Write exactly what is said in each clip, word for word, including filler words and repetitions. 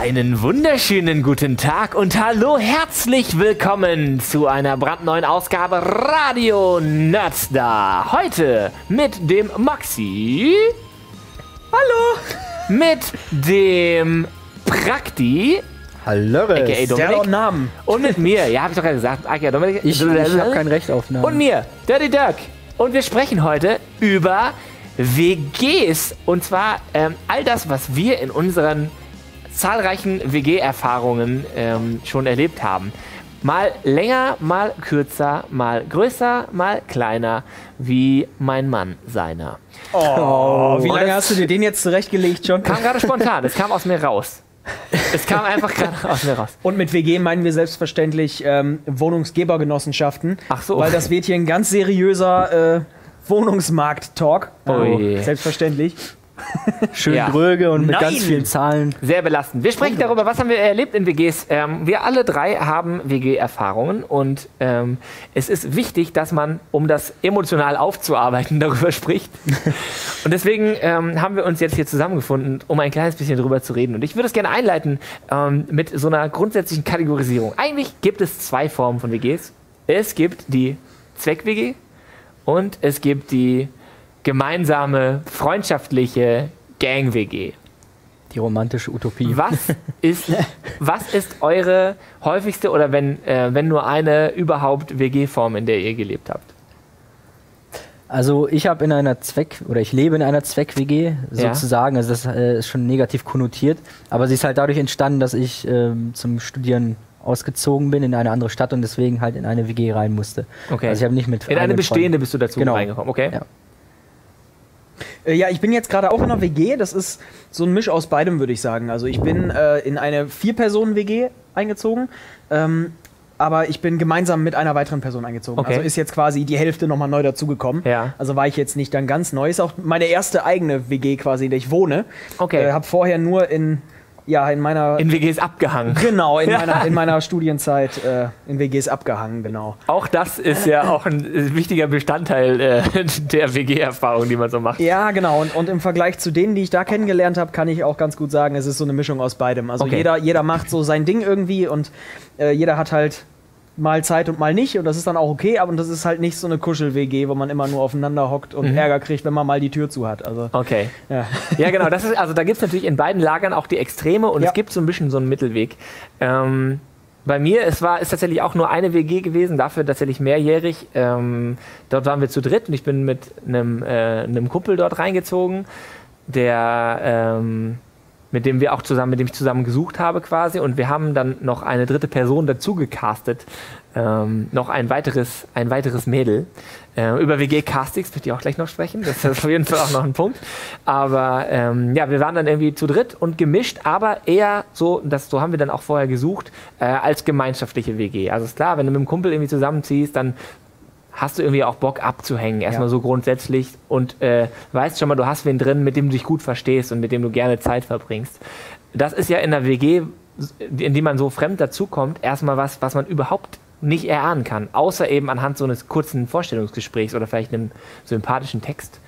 Einen wunderschönen guten Tag und hallo, herzlich willkommen zu einer brandneuen Ausgabe Radio NerdStar. Heute mit dem Maxi. Hallo. Mit dem Prakti. Hallo. A K A Dominik. Namen. Und mit mir, ja, hab ich doch gerade gesagt, A K A Dominik. Ich, ich hab kein Recht auf Namen. Und mir, Dirty Dirk. Und wir sprechen heute über W Gs. Und zwar ähm, all das, was wir in unseren zahlreichen W G-Erfahrungen ähm, schon erlebt haben. Mal länger, mal kürzer, mal größer, mal kleiner, wie mein Mann seiner. Oh, oh wie lange hast du dir den jetzt zurechtgelegt schon? Kam gerade spontan, es kam aus mir raus. Es kam einfach gerade aus mir raus. Und mit W G meinen wir selbstverständlich ähm, Wohnungsgebergenossenschaften. Ach so. Weil das wird hier ein ganz seriöser äh, Wohnungsmarkt-Talk. Oh, selbstverständlich. Schön ja. Dröge und mit Nein. ganz vielen Zahlen. Sehr belastend. Wir sprechen darüber, was haben wir erlebt in W Gs. Ähm, wir alle drei haben W G-Erfahrungen und ähm, es ist wichtig, dass man, um das emotional aufzuarbeiten, darüber spricht. Und deswegen ähm, haben wir uns jetzt hier zusammengefunden, um ein kleines bisschen darüber zu reden. Und ich würde es gerne einleiten ähm, mit so einer grundsätzlichen Kategorisierung. Eigentlich gibt es zwei Formen von W Gs. Es gibt die Zweck-W G und es gibt die gemeinsame, freundschaftliche Gang-W G. Die romantische Utopie. Was ist, was ist eure häufigste oder wenn, äh, wenn nur eine überhaupt W G-Form, in der ihr gelebt habt? Also ich habe in einer Zweck- oder ich lebe in einer Zweck-W G sozusagen. Ja. Also das äh, ist schon negativ konnotiert. Aber sie ist halt dadurch entstanden, dass ich äh, zum Studieren ausgezogen bin in eine andere Stadt und deswegen halt in eine W G rein musste. Okay. Also ich habe nicht mit in eine bestehende bist du dazu genau. reingekommen. Okay. Ja. Ja, ich bin jetzt gerade auch in einer W G, das ist so ein Misch aus beidem, würde ich sagen. Also ich bin äh, in eine Vier-Personen-W G eingezogen, ähm, aber ich bin gemeinsam mit einer weiteren Person eingezogen. Okay. Also ist jetzt quasi die Hälfte nochmal neu dazugekommen. Ja. Also war ich jetzt nicht dann ganz neu. Ist auch meine erste eigene W G quasi, in der ich wohne. Okay. Äh, hab vorher nur in, ja, in meiner... In W Gs abgehangen. Genau, in meiner, in meiner Studienzeit äh, in W Gs abgehangen, genau. Auch das ist ja auch ein wichtiger Bestandteil äh, der W G-Erfahrung, die man so macht. Ja, genau. Und, und im Vergleich zu denen, die ich da kennengelernt habe, kann ich auch ganz gut sagen, es ist so eine Mischung aus beidem. Also okay. jeder, jeder macht so sein Ding irgendwie und äh, jeder hat halt mal Zeit und mal nicht und das ist dann auch okay, aber das ist halt nicht so eine Kuschel-W G, wo man immer nur aufeinander hockt und mhm. Ärger kriegt, wenn man mal die Tür zu hat. Also, okay. Ja, ja genau. Das ist, also da gibt es natürlich in beiden Lagern auch die Extreme und ja. es gibt so ein bisschen so einen Mittelweg. Ähm, bei mir es war, ist tatsächlich auch nur eine W G gewesen, dafür tatsächlich mehrjährig. Ähm, dort waren wir zu dritt und ich bin mit einem äh, Kumpel dort reingezogen, der... Ähm, mit dem wir auch zusammen, mit dem ich zusammen gesucht habe quasi und wir haben dann noch eine dritte Person dazu gecastet, ähm, noch ein weiteres, ein weiteres Mädel. Äh, über W G-Castings wird die auch gleich noch sprechen, das ist auf jeden Fall auch noch ein Punkt. Aber ähm, ja, wir waren dann irgendwie zu dritt und gemischt, aber eher so, das, so haben wir dann auch vorher gesucht, äh, als gemeinschaftliche W G. Also ist klar, wenn du mit einem Kumpel irgendwie zusammenziehst, dann hast du irgendwie auch Bock abzuhängen, erstmal ja. so grundsätzlich und äh, weißt schon mal, du hast wen drin, mit dem du dich gut verstehst und mit dem du gerne Zeit verbringst. Das ist ja in der W G, in die man so fremd dazukommt, erstmal was, was man überhaupt nicht erahnen kann, außer eben anhand so eines kurzen Vorstellungsgesprächs oder vielleicht einem sympathischen Text.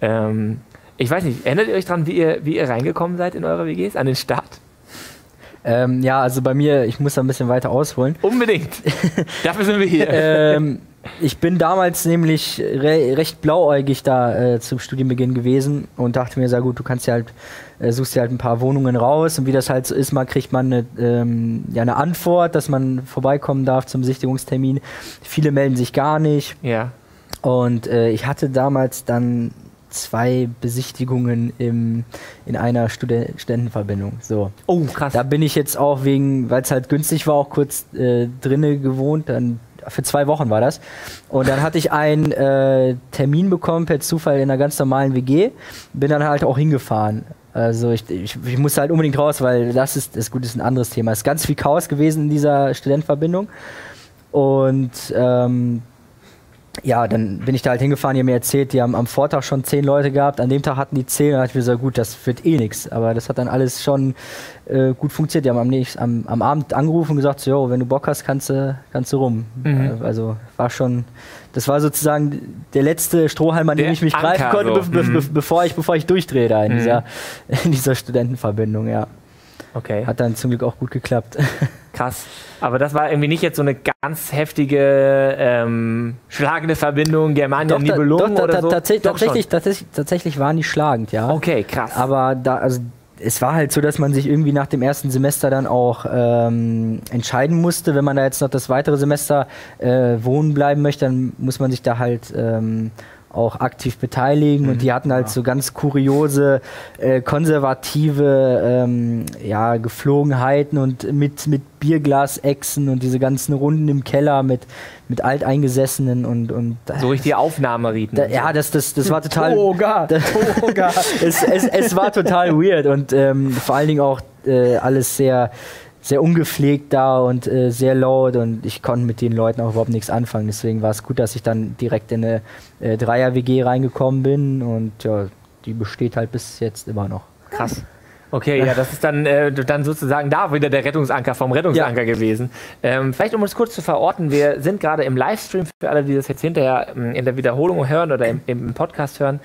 Ähm, ich weiß nicht, erinnert ihr euch dran, wie ihr, wie ihr reingekommen seid in eure W Gs, an den Start? Ähm, ja, also bei mir, ich muss da ein bisschen weiter ausholen. Unbedingt, dafür sind wir hier. ähm, Ich bin damals nämlich re recht blauäugig da äh, zum Studienbeginn gewesen und dachte mir, sehr gut, du kannst ja halt, äh, suchst dir halt ein paar Wohnungen raus und wie das halt so ist, mal kriegt man eine, ähm, ja, eine Antwort, dass man vorbeikommen darf zum Besichtigungstermin. Viele melden sich gar nicht. Ja. Und äh, ich hatte damals dann zwei Besichtigungen im, in einer Studen Studentenverbindung. So. Oh, krass. Da bin ich jetzt auch wegen, weil es halt günstig war, auch kurz äh, drinne gewohnt, dann für zwei Wochen war das. Und dann hatte ich einen äh, Termin bekommen per Zufall in einer ganz normalen W G. Bin dann halt auch hingefahren. Also ich, ich, ich musste halt unbedingt raus, weil das ist, das gut, ist ein anderes Thema. Es ist ganz viel Chaos gewesen in dieser Studentenverbindung. Und ähm, ja, dann bin ich da halt hingefahren, die haben mir erzählt, die haben am Vortag schon zehn Leute gehabt, an dem Tag hatten die zehn, da dachte ich mir so, gut, das wird eh nichts. Aber das hat dann alles schon äh, gut funktioniert. Die haben am, nächsten, am, am Abend angerufen und gesagt, so, jo, wenn du Bock hast, kannst du kannst du rum. Mhm. Also war schon, das war sozusagen der letzte Strohhalm, an dem ich mich Anker greifen konnte, so. be be be bevor, ich, bevor ich durchdrehe da in, mhm. dieser, in dieser Studentenverbindung, ja. Okay. Hat dann zum Glück auch gut geklappt. Krass. Aber das war irgendwie nicht jetzt so eine ganz heftige, ähm, schlagende Verbindung, Germania Nibelungen oder da, so? Tats doch, tatsächlich, tats tatsächlich waren die schlagend, ja. Okay, krass. Aber da, also, es war halt so, dass man sich irgendwie nach dem ersten Semester dann auch ähm, entscheiden musste, wenn man da jetzt noch das weitere Semester äh, wohnen bleiben möchte, dann muss man sich da halt ähm, auch aktiv beteiligen. Mhm, und die hatten halt ja. so ganz kuriose, äh, konservative ähm, ja, Geflogenheiten und mit, mit Bierglasechsen und diese ganzen Runden im Keller mit, mit Alteingesessenen und, und so richtig Aufnahmeriten. Da, ja, das, das, das war total. Oh Gott! Oh Gott! es, es, es war total weird und ähm, vor allen Dingen auch äh, alles sehr, sehr ungepflegt da und äh, sehr laut und ich konnte mit den Leuten auch überhaupt nichts anfangen. Deswegen war es gut, dass ich dann direkt in eine äh, Dreier-W G reingekommen bin und ja, die besteht halt bis jetzt immer noch. Krass. Okay, ja, das ist dann, äh, dann sozusagen da wieder der Rettungsanker vom Rettungsanker ja. gewesen. Ähm, vielleicht, um uns kurz zu verorten, wir sind gerade im Livestream für alle, die das jetzt hinterher in der Wiederholung hören oder im, im Podcast hören.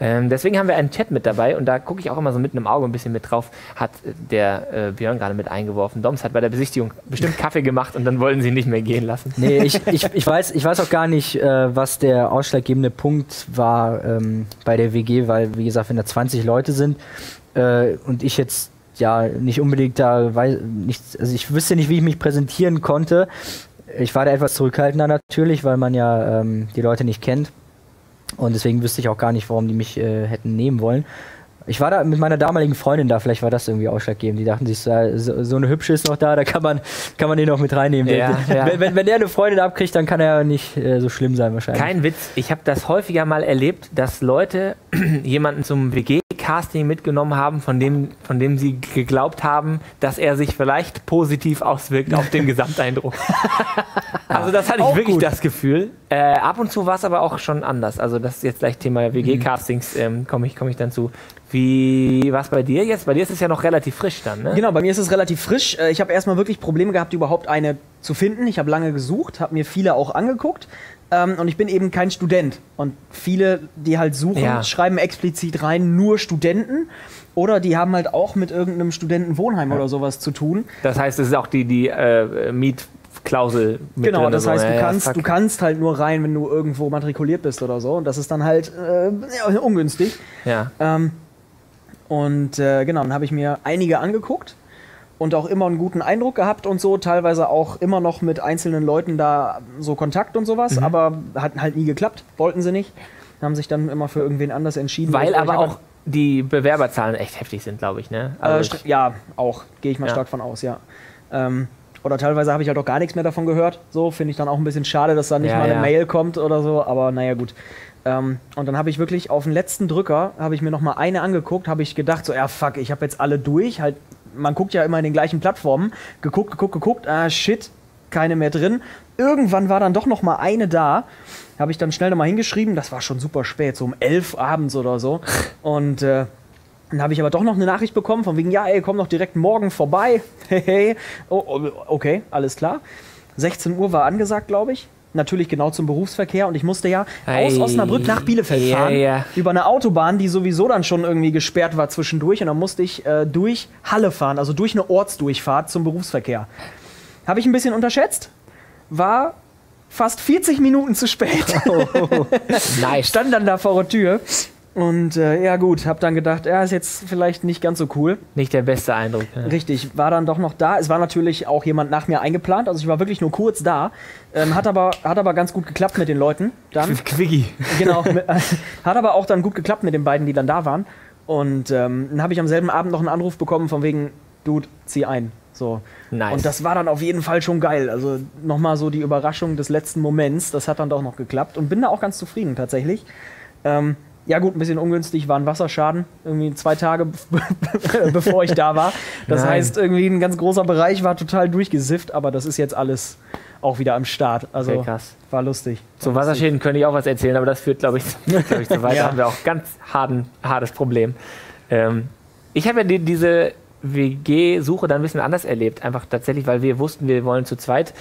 Ähm, deswegen haben wir einen Chat mit dabei und da gucke ich auch immer so mit einem Auge ein bisschen mit drauf, hat der äh, Björn gerade mit eingeworfen. Doms hat bei der Besichtigung bestimmt Kaffee gemacht und dann wollen sie ihn nicht mehr gehen lassen. Nee, ich, ich, ich, weiß, ich weiß auch gar nicht, äh, was der ausschlaggebende Punkt war ähm, bei der W G, weil, wie gesagt, wenn da zwanzig Leute sind, und ich jetzt ja nicht unbedingt da, weiß, nicht, also ich wüsste nicht, wie ich mich präsentieren konnte. Ich war da etwas zurückhaltender natürlich, weil man ja ähm, die Leute nicht kennt. Und deswegen wüsste ich auch gar nicht, warum die mich äh, hätten nehmen wollen. Ich war da mit meiner damaligen Freundin da, vielleicht war das irgendwie ausschlaggebend. Die dachten sich, so, so eine Hübsche ist noch da, da kann man, kann man den noch mit reinnehmen. Ja, ja. Wenn, wenn, wenn der eine Freundin abkriegt, dann kann er nicht äh, so schlimm sein wahrscheinlich. Kein Witz, ich habe das häufiger mal erlebt, dass Leute jemanden zum W G-Casting mitgenommen haben, von dem, von dem sie geglaubt haben, dass er sich vielleicht positiv auswirkt auf den Gesamteindruck. Also das hatte ich auch wirklich gut. das Gefühl. Äh, ab und zu war es aber auch schon anders. Also das ist jetzt gleich Thema W G-Castings, ähm, komme ich, komm ich dann zu. Wie war es bei dir jetzt? Bei dir ist es ja noch relativ frisch dann, ne? Genau, bei mir ist es relativ frisch. Ich habe erstmal wirklich Probleme gehabt, überhaupt eine zu finden. Ich habe lange gesucht, habe mir viele auch angeguckt. Ähm, und ich bin eben kein Student. Und viele, die halt suchen, ja. schreiben explizit rein, nur Studenten. Oder die haben halt auch mit irgendeinem Studentenwohnheim ja. oder sowas zu tun. Das heißt, es ist auch die, die äh, Miet... Klausel mit Genau, das heißt, so. du, kannst, ja, du kannst halt nur rein, wenn du irgendwo matrikuliert bist oder so. Und das ist dann halt äh, ja, ungünstig. Ja. Ähm, und äh, genau, dann habe ich mir einige angeguckt und auch immer einen guten Eindruck gehabt und so. Teilweise auch immer noch mit einzelnen Leuten da so Kontakt und sowas. Mhm. Aber hat halt nie geklappt, wollten sie nicht. Haben sich dann immer für irgendwen anders entschieden. Weil aber auch die Bewerberzahlen echt heftig sind, glaube ich, ne? Also äh, ich, ja, auch. Gehe ich mal ja. stark von aus, ja. Ähm, Oder teilweise habe ich halt auch gar nichts mehr davon gehört. So finde ich dann auch ein bisschen schade, dass da nicht ja, mal eine ja. Mail kommt oder so. Aber naja, gut. Ähm, und dann habe ich wirklich auf den letzten Drücker, habe ich mir nochmal eine angeguckt, habe ich gedacht so, ja fuck, ich habe jetzt alle durch. Halt, man guckt ja immer in den gleichen Plattformen. Geguckt, geguckt, geguckt. Ah, shit, keine mehr drin. Irgendwann war dann doch nochmal eine da. Habe ich dann schnell nochmal hingeschrieben. Das war schon super spät, so um elf abends oder so. Und... Äh, Dann habe ich aber doch noch eine Nachricht bekommen, von wegen, ja, ey, komm doch direkt morgen vorbei. Hey, hey. Oh, okay, alles klar. sechzehn Uhr war angesagt, glaube ich. Natürlich genau zum Berufsverkehr. Und ich musste ja hey. aus Osnabrück nach Bielefeld yeah, fahren. Yeah. Über eine Autobahn, die sowieso dann schon irgendwie gesperrt war zwischendurch. Und dann musste ich äh, durch Halle fahren, also durch eine Ortsdurchfahrt zum Berufsverkehr. Habe ich ein bisschen unterschätzt. War fast vierzig Minuten zu spät. Oh. Nice. Stand dann da vor der Tür. Und äh, ja gut, hab dann gedacht, ja, ist jetzt vielleicht nicht ganz so cool. Nicht der beste Eindruck. Ja. Richtig, war dann doch noch da. Es war natürlich auch jemand nach mir eingeplant, also ich war wirklich nur kurz da. Ähm, hat, aber, hat aber ganz gut geklappt mit den Leuten. Dann. Quickie. Genau, mit, äh, hat aber auch dann gut geklappt mit den beiden, die dann da waren. Und ähm, dann habe ich am selben Abend noch einen Anruf bekommen von wegen, Dude, zieh ein. So. Nice. Und das war dann auf jeden Fall schon geil. Also nochmal so die Überraschung des letzten Moments, das hat dann doch noch geklappt. Und bin da auch ganz zufrieden tatsächlich. Ähm, Ja gut, ein bisschen ungünstig war ein Wasserschaden, irgendwie zwei Tage bevor ich da war. Das Nein. heißt, irgendwie ein ganz großer Bereich war total durchgesifft, aber das ist jetzt alles auch wieder am Start. Also okay, krass. War lustig. Zu war Wasserschäden lustig. Könnte ich auch was erzählen, aber das führt, glaube ich, glaub ich, zu weit. Ja. Da haben wir auch ganz harten, hartes Problem. Ähm, ich habe ja die, diese W G-Suche dann ein bisschen anders erlebt, einfach tatsächlich, weil wir wussten, wir wollen zu zweit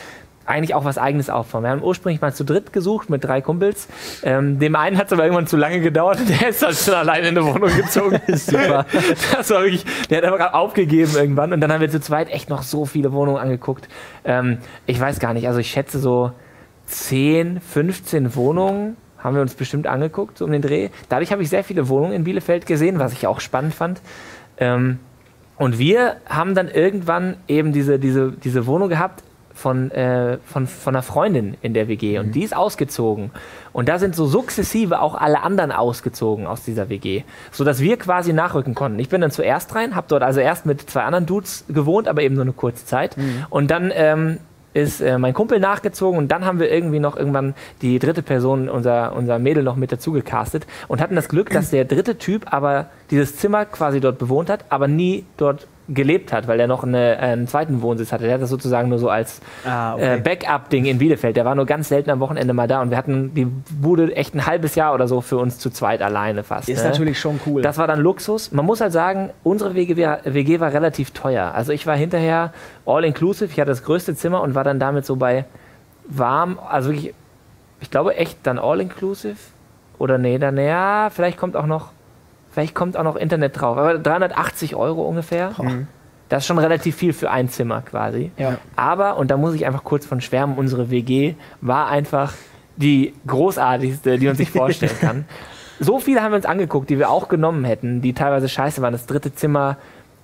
eigentlich auch was Eigenes aufbauen. Wir haben ursprünglich mal zu dritt gesucht mit drei Kumpels. Ähm, dem einen hat es aber irgendwann zu lange gedauert und der ist dann schon alleine in eine Wohnung gezogen. Super. Das war wirklich, der hat aber aufgegeben irgendwann und dann haben wir zu zweit echt noch so viele Wohnungen angeguckt. Ähm, ich weiß gar nicht, also ich schätze so zehn, fünfzehn Wohnungen haben wir uns bestimmt angeguckt, so um den Dreh. Dadurch habe ich sehr viele Wohnungen in Bielefeld gesehen, was ich auch spannend fand. Ähm, und wir haben dann irgendwann eben diese, diese, diese Wohnung gehabt, Von, äh, von, von einer Freundin in der W G und mhm. die ist ausgezogen. Und da sind so sukzessive auch alle anderen ausgezogen aus dieser W G, sodass wir quasi nachrücken konnten. Ich bin dann zuerst rein, habe dort also erst mit zwei anderen Dudes gewohnt, aber eben nur eine kurze Zeit. Mhm. Und dann ähm, ist äh, mein Kumpel nachgezogen und dann haben wir irgendwie noch irgendwann die dritte Person, unser, unser Mädel, noch mit dazu gecastet und hatten das Glück, dass der dritte Typ aber dieses Zimmer quasi dort bewohnt hat, aber nie dort gelebt hat, weil er noch eine, einen zweiten Wohnsitz hatte. Der hat das sozusagen nur so als ah, okay. äh, Backup-Ding in Bielefeld. Der war nur ganz selten am Wochenende mal da und wir hatten die Bude echt ein halbes Jahr oder so für uns zu zweit alleine fast. Ist ne? natürlich schon cool. Das war dann Luxus. Man muss halt sagen, unsere W G war relativ teuer. Also ich war hinterher all-inclusive, ich hatte das größte Zimmer und war dann damit so bei warm, also wirklich, ich glaube echt dann all-inclusive oder nee, dann ja, vielleicht kommt auch noch Vielleicht kommt auch noch Internet drauf, aber dreihundertachtzig Euro ungefähr. Mhm. Das ist schon relativ viel für ein Zimmer quasi. Ja. Aber, und da muss ich einfach kurz von schwärmen, unsere W G war einfach die großartigste, die man sich vorstellen kann. So viele haben wir uns angeguckt, die wir auch genommen hätten, die teilweise scheiße waren. Das dritte Zimmer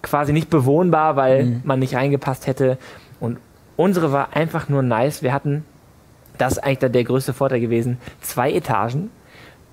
quasi nicht bewohnbar, weil mhm. man nicht reingepasst hätte. Und unsere war einfach nur nice. Wir hatten, das ist eigentlich der größte Vorteil gewesen, zwei Etagen.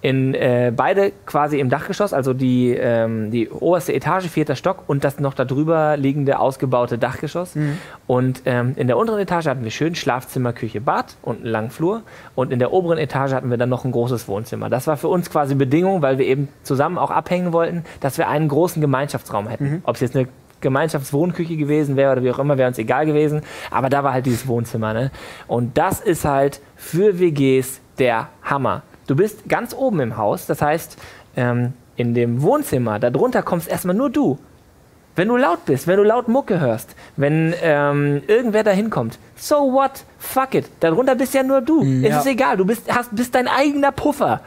In äh, beide quasi im Dachgeschoss, also die, ähm, die oberste Etage, vierter Stock und das noch darüber liegende ausgebaute Dachgeschoss. Mhm. Und ähm, in der unteren Etage hatten wir schön Schlafzimmer, Küche, Bad und einen langen Flur. Und in der oberen Etage hatten wir dann noch ein großes Wohnzimmer. Das war für uns quasi Bedingung, weil wir eben zusammen auch abhängen wollten, dass wir einen großen Gemeinschaftsraum hätten. Mhm. Ob es jetzt eine Gemeinschaftswohnküche gewesen wäre oder wie auch immer, wäre uns egal gewesen. Aber da war halt dieses Wohnzimmer. Ne? Und das ist halt für W Gs der Hammer. Du bist ganz oben im Haus, das heißt, ähm, in dem Wohnzimmer, darunter kommst erstmal nur du. Wenn du laut bist, wenn du laut Mucke hörst, wenn ähm, irgendwer da hinkommt, so what, fuck it, darunter bist ja nur du. Ja. Es ist egal, du bist, hast, bist dein eigener Puffer.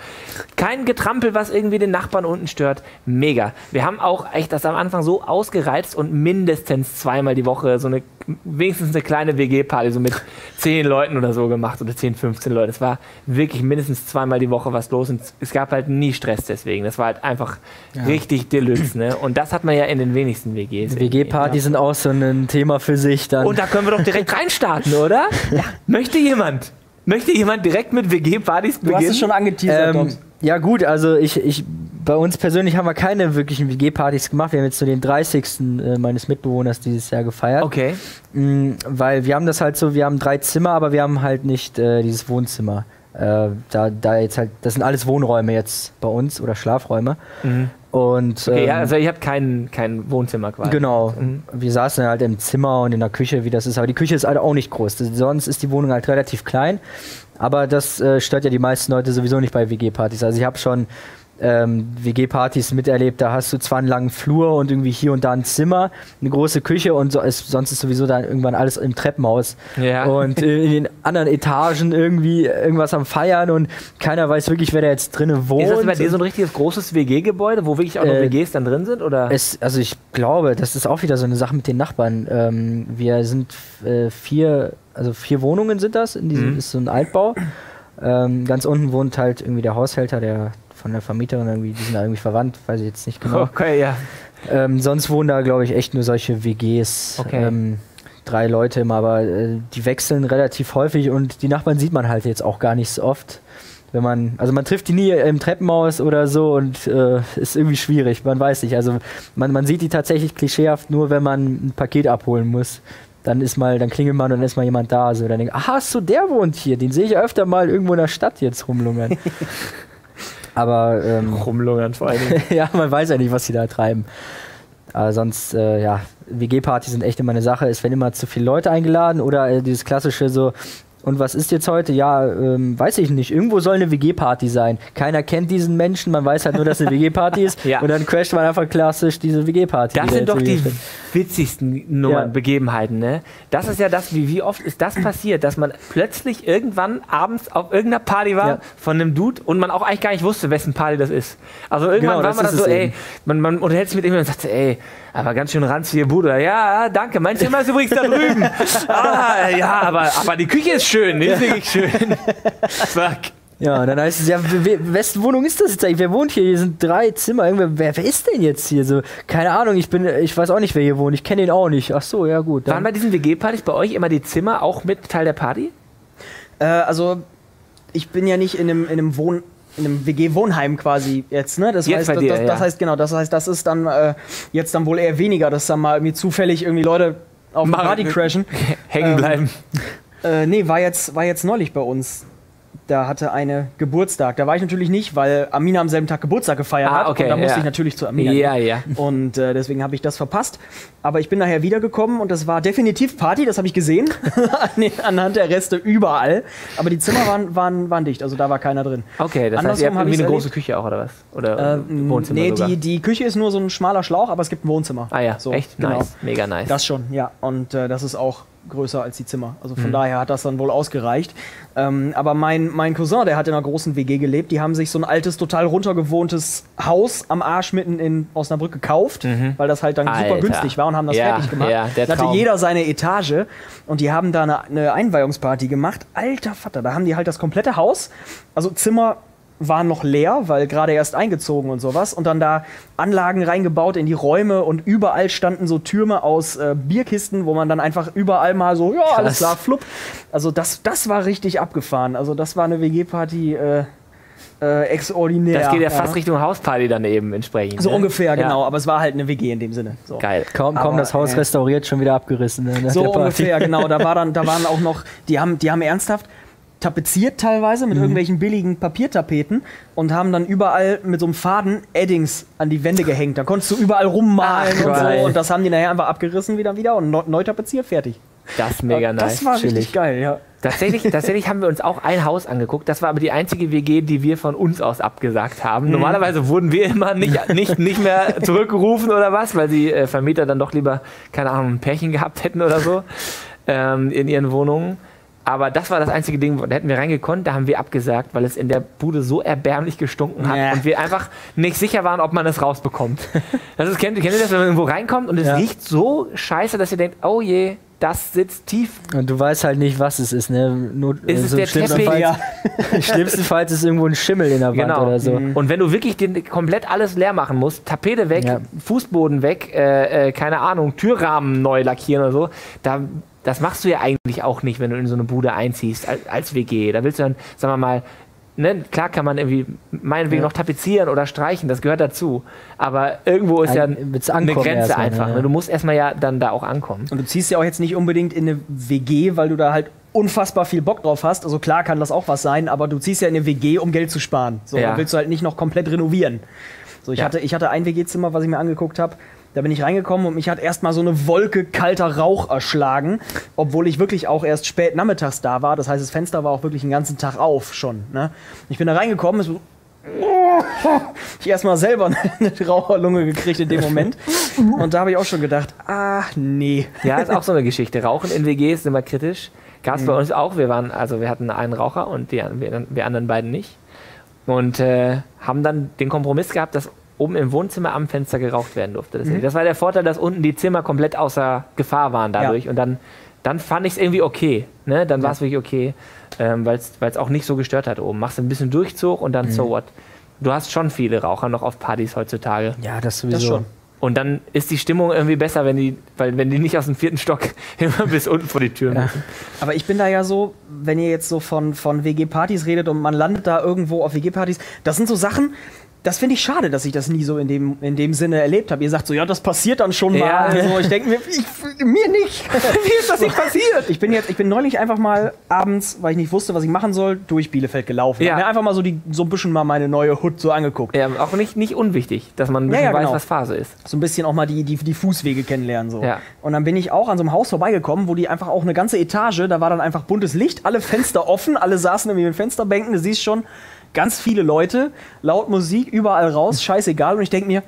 Kein Getrampel, was irgendwie den Nachbarn unten stört, mega. Wir haben auch echt das am Anfang so ausgereizt und mindestens zweimal die Woche so eine, wenigstens eine kleine W G-Party, so mit zehn Leuten oder so gemacht oder zehn, fünfzehn Leute. Es war wirklich mindestens zweimal die Woche was los und es gab halt nie Stress deswegen. Das war halt einfach ja. richtig Deluxe, ne? Und das hat man ja in den wenigsten W Gs. W G-Partys sind auch so ein Thema für sich dann. Und da können wir doch direkt reinstarten, oder? Ja. Möchte jemand? Möchte jemand direkt mit W G-Partys beginnen? Du hast es schon angeteasert, ähm, ja gut, also ich, ich, bei uns persönlich haben wir keine wirklichen W G-Partys gemacht. Wir haben jetzt nur den dreißigsten meines Mitbewohners dieses Jahr gefeiert. Okay. Mhm, weil wir haben das halt so, wir haben drei Zimmer, aber wir haben halt nicht äh, dieses Wohnzimmer. Äh, da, da jetzt halt, das sind alles Wohnräume jetzt bei uns oder Schlafräume. Mhm. Und, okay, ähm, ja, also ihr habt kein, kein Wohnzimmer quasi. Genau. Mhm. Wir saßen halt im Zimmer und in der Küche, wie das ist. Aber die Küche ist halt auch nicht groß. Das, sonst ist die Wohnung halt relativ klein. Aber das äh, stört ja die meisten Leute sowieso nicht bei W G-Partys. Also ich habe schon ähm, W G-Partys miterlebt. Da hast du zwar einen langen Flur und irgendwie hier und da ein Zimmer, eine große Küche und so, ist, sonst ist sowieso dann irgendwann alles im Treppenhaus. Ja. Und äh, in den anderen Etagen irgendwie irgendwas am Feiern und keiner weiß wirklich, wer da jetzt drinnen wohnt. Ist das bei dir so ein richtiges großes W G-Gebäude, wo wirklich auch noch äh, W Gs dann drin sind? Oder? Es, also ich glaube, das ist auch wieder so eine Sache mit den Nachbarn. Ähm, wir sind äh, vier, also vier Wohnungen sind das, in diesem mhm. ist so ein Altbau. Ähm, ganz unten wohnt halt irgendwie der Haushälter, der von der Vermieterin irgendwie, die sind da irgendwie verwandt, weiß ich jetzt nicht genau. Okay, ja. Ähm, sonst wohnen da, glaube ich, echt nur solche W Gs. Okay. Ähm, drei Leute immer, aber äh, die wechseln relativ häufig und die Nachbarn sieht man halt jetzt auch gar nicht so oft. Wenn man, also man trifft die nie im Treppenhaus oder so und äh, ist irgendwie schwierig, man weiß nicht. Also man, man sieht die tatsächlich klischeehaft nur, wenn man ein Paket abholen muss. Dann ist mal, dann klingelt man und dann ist mal jemand da. So. Dann denkt, aha, so der wohnt hier, den sehe ich öfter mal irgendwo in der Stadt jetzt rumlungern. Aber ähm, rumlungern vor allen Dingen. Ja, man weiß ja nicht, was sie da treiben. Aber sonst, äh, ja, W G-Partys sind echt immer eine Sache. Es werden immer zu viele Leute eingeladen oder äh, dieses klassische so, Und was ist jetzt heute? Ja, ähm, weiß ich nicht. Irgendwo soll eine W G-Party sein. Keiner kennt diesen Menschen, man weiß halt nur, dass eine W G-Party ist. Ja. Und dann crasht man einfach klassisch diese W G-Party. Das sind doch die finden. witzigsten Nummern, ja. Begebenheiten, ne? Das ist ja das, wie, wie oft ist das passiert, dass man plötzlich irgendwann abends auf irgendeiner Party war, ja, von einem Dude und man auch eigentlich gar nicht wusste, wessen Party das ist. Also irgendwann genau, war man dann so, ey, man, man unterhält sich mit jemandem und sagt, ey, aber ganz schön ranzige Bruder. Ja, danke. Mein Zimmer ist übrigens da drüben. Ah, ja, aber, aber die Küche ist schön. Die ist wirklich schön. Fuck. Ja, dann heißt es, ja, wessen Wohnung ist das jetzt eigentlich? Wer wohnt hier? Hier sind drei Zimmer. Irgendwer, wer, wer ist denn jetzt hier? So, keine Ahnung, ich bin, ich weiß auch nicht, wer hier wohnt. Ich kenne ihn auch nicht. Ach so, ja gut. Waren bei diesen W G-Partys bei euch immer die Zimmer auch mit Teil der Party? Äh, also, ich bin ja nicht in einem, in einem Wohn... in einem W G-Wohnheim quasi jetzt, ne? Das, jetzt heißt, dir, das, das ja. heißt, genau, das heißt, das ist dann äh, jetzt dann wohl eher weniger, dass dann mal irgendwie zufällig irgendwie Leute auf dem Party crashen. Hängen bleiben. Ähm, äh, nee, war jetzt, war jetzt neulich bei uns. Da hatte eine Geburtstag. Da war ich natürlich nicht, weil Amina am selben Tag Geburtstag gefeiert ah, hat. Okay, und da musste ja. ich natürlich zu Amina. Ja, gehen. ja. Und äh, deswegen habe ich das verpasst. Aber ich bin nachher wiedergekommen und das war definitiv Party, das habe ich gesehen. Anhand der Reste überall. Aber die Zimmer waren, waren, waren dicht, also da war keiner drin. Okay, das Andersrum heißt, ihr habt irgendwie eine erlebt. große Küche auch, oder was? Oder ähm, Wohnzimmer nee, sogar? Die, die Küche ist nur so ein schmaler Schlauch, aber es gibt ein Wohnzimmer. Ah ja, so, echt? Genau. Nice, mega nice. Das schon, ja. Und äh, das ist auch größer als die Zimmer. Also von mhm. daher hat das dann wohl ausgereicht. Ähm, aber mein, mein Cousin, der hat in einer großen W G gelebt, die haben sich so ein altes, total runtergewohntes Haus am Arsch mitten in Osnabrück gekauft, mhm. weil das halt dann Alter. super günstig war und haben das ja, fertig gemacht. Ja, da hatte jeder seine Etage und die haben da eine, eine Einweihungsparty gemacht. Alter Vater, da haben die halt das komplette Haus, also Zimmer waren noch leer, weil gerade erst eingezogen und sowas. Und dann da Anlagen reingebaut in die Räume und überall standen so Türme aus äh, Bierkisten, wo man dann einfach überall mal so, ja, alles klar, flupp. Also das, das war richtig abgefahren. Also das war eine W G-Party äh, äh, extraordinär. Das geht ja, ja fast Richtung Hausparty dann eben entsprechend. So ne? ungefähr, genau. Ja. Aber es war halt eine W G in dem Sinne. So. Geil. Kaum, kaum das Haus äh, restauriert, schon wieder abgerissen. Ne, so ungefähr, genau. Da, war dann, da waren auch noch, die haben, die haben ernsthaft tapeziert teilweise mit mhm. irgendwelchen billigen Papiertapeten und haben dann überall mit so einem Faden Eddings an die Wände gehängt. Da konntest du überall rummalen Ach, und geil. so. Und das haben die nachher einfach abgerissen wieder wieder und neu tapeziert, fertig. Das ist mega nice. Das war Chillig. richtig geil, ja. Tatsächlich, tatsächlich haben wir uns auch ein Haus angeguckt. Das war aber die einzige W G, die wir von uns aus abgesagt haben. Mhm. Normalerweise wurden wir immer nicht, nicht, nicht mehr zurückgerufen oder was, weil die äh, Vermieter dann doch lieber, keine Ahnung, ein Pärchen gehabt hätten oder so ähm, in ihren Wohnungen. Aber das war das einzige Ding, da hätten wir reingekonnt, da haben wir abgesagt, weil es in der Bude so erbärmlich gestunken hat ja. und wir einfach nicht sicher waren, ob man es rausbekommt. Das ist, kennt, kennt ihr das, wenn man irgendwo reinkommt und es ja. riecht so scheiße, dass ihr denkt, oh je, das sitzt tief. Und du weißt halt nicht, was es ist. Ne? Not, ist es so der Teppich? Ja. Schlimmstenfalls ist irgendwo ein Schimmel in der Wand genau. oder so. Mhm. Und wenn du wirklich den, komplett alles leer machen musst, Tapete weg, ja. Fußboden weg, äh, äh, keine Ahnung, Türrahmen neu lackieren oder so, da... Das machst du ja eigentlich auch nicht, wenn du in so eine Bude einziehst als, als W G. Da willst du dann, sagen wir mal, ne, klar kann man irgendwie meinetwegen ja. noch tapezieren oder streichen, das gehört dazu. Aber irgendwo ist Ein, ja eine Grenze mal, einfach. Ja. Du musst erstmal ja dann da auch ankommen. Und du ziehst ja auch jetzt nicht unbedingt in eine W G, weil du da halt unfassbar viel Bock drauf hast. Also klar kann das auch was sein, aber du ziehst ja in eine W G, um Geld zu sparen. So, ja. Dann willst du halt nicht noch komplett renovieren. So, ich, ja. hatte, ich hatte ein W G-Zimmer, was ich mir angeguckt habe. Da bin ich reingekommen und mich hat erstmal so eine Wolke kalter Rauch erschlagen, obwohl ich wirklich auch erst spät nachmittags da war. Das heißt, das Fenster war auch wirklich den ganzen Tag auf schon. Ne? Ich bin da reingekommen, so ich erstmal selber eine Raucherlunge gekriegt in dem Moment. Und da habe ich auch schon gedacht, ach nee. Ja, ist auch so eine Geschichte. Rauchen in W G ist immer kritisch. Gab es bei uns auch. Wir waren, also wir hatten einen Raucher und die, wir anderen beiden nicht. Und äh, haben dann den Kompromiss gehabt, dass oben im Wohnzimmer am Fenster geraucht werden durfte. Das, mhm. das war der Vorteil, dass unten die Zimmer komplett außer Gefahr waren dadurch. Ja. Und dann, dann fand ich es irgendwie okay. Ne? Dann ja. war es wirklich okay, ähm, weil es auch nicht so gestört hat oben. Machst ein bisschen Durchzug und dann mhm. so what. Du hast schon viele Raucher noch auf Partys heutzutage. Ja, das sowieso. Das schon. Und dann ist die Stimmung irgendwie besser, wenn die, weil, wenn die nicht aus dem vierten Stock immer bis unten vor die Tür ja. müssen. Aber ich bin da ja so, wenn ihr jetzt so von, von W G-Partys redet und man landet da irgendwo auf W G-Partys, das sind so Sachen... das finde ich schade, dass ich das nie so in dem, in dem Sinne erlebt habe. Ihr sagt so, ja, das passiert dann schon mal. Ja. Also, ich denke mir, ich, mir nicht. Mir ist das nicht passiert. Ich bin, jetzt, ich bin neulich einfach mal abends, weil ich nicht wusste, was ich machen soll, durch Bielefeld gelaufen. Ja. Hab mir einfach mal so, die, so ein bisschen mal meine neue Hood so angeguckt. Ja, auch nicht, nicht unwichtig, dass man ein bisschen ja, ja, weiß, genau. was Phase ist. So ein bisschen auch mal die, die, die Fußwege kennenlernen. So. Ja. Und dann bin ich auch an so einem Haus vorbeigekommen, wo die einfach auch eine ganze Etage, da war dann einfach buntes Licht, alle Fenster offen, alle saßen irgendwie mit Fensterbänken, du siehst schon, ganz viele Leute, laut Musik, überall raus, scheißegal. Und ich denke mir,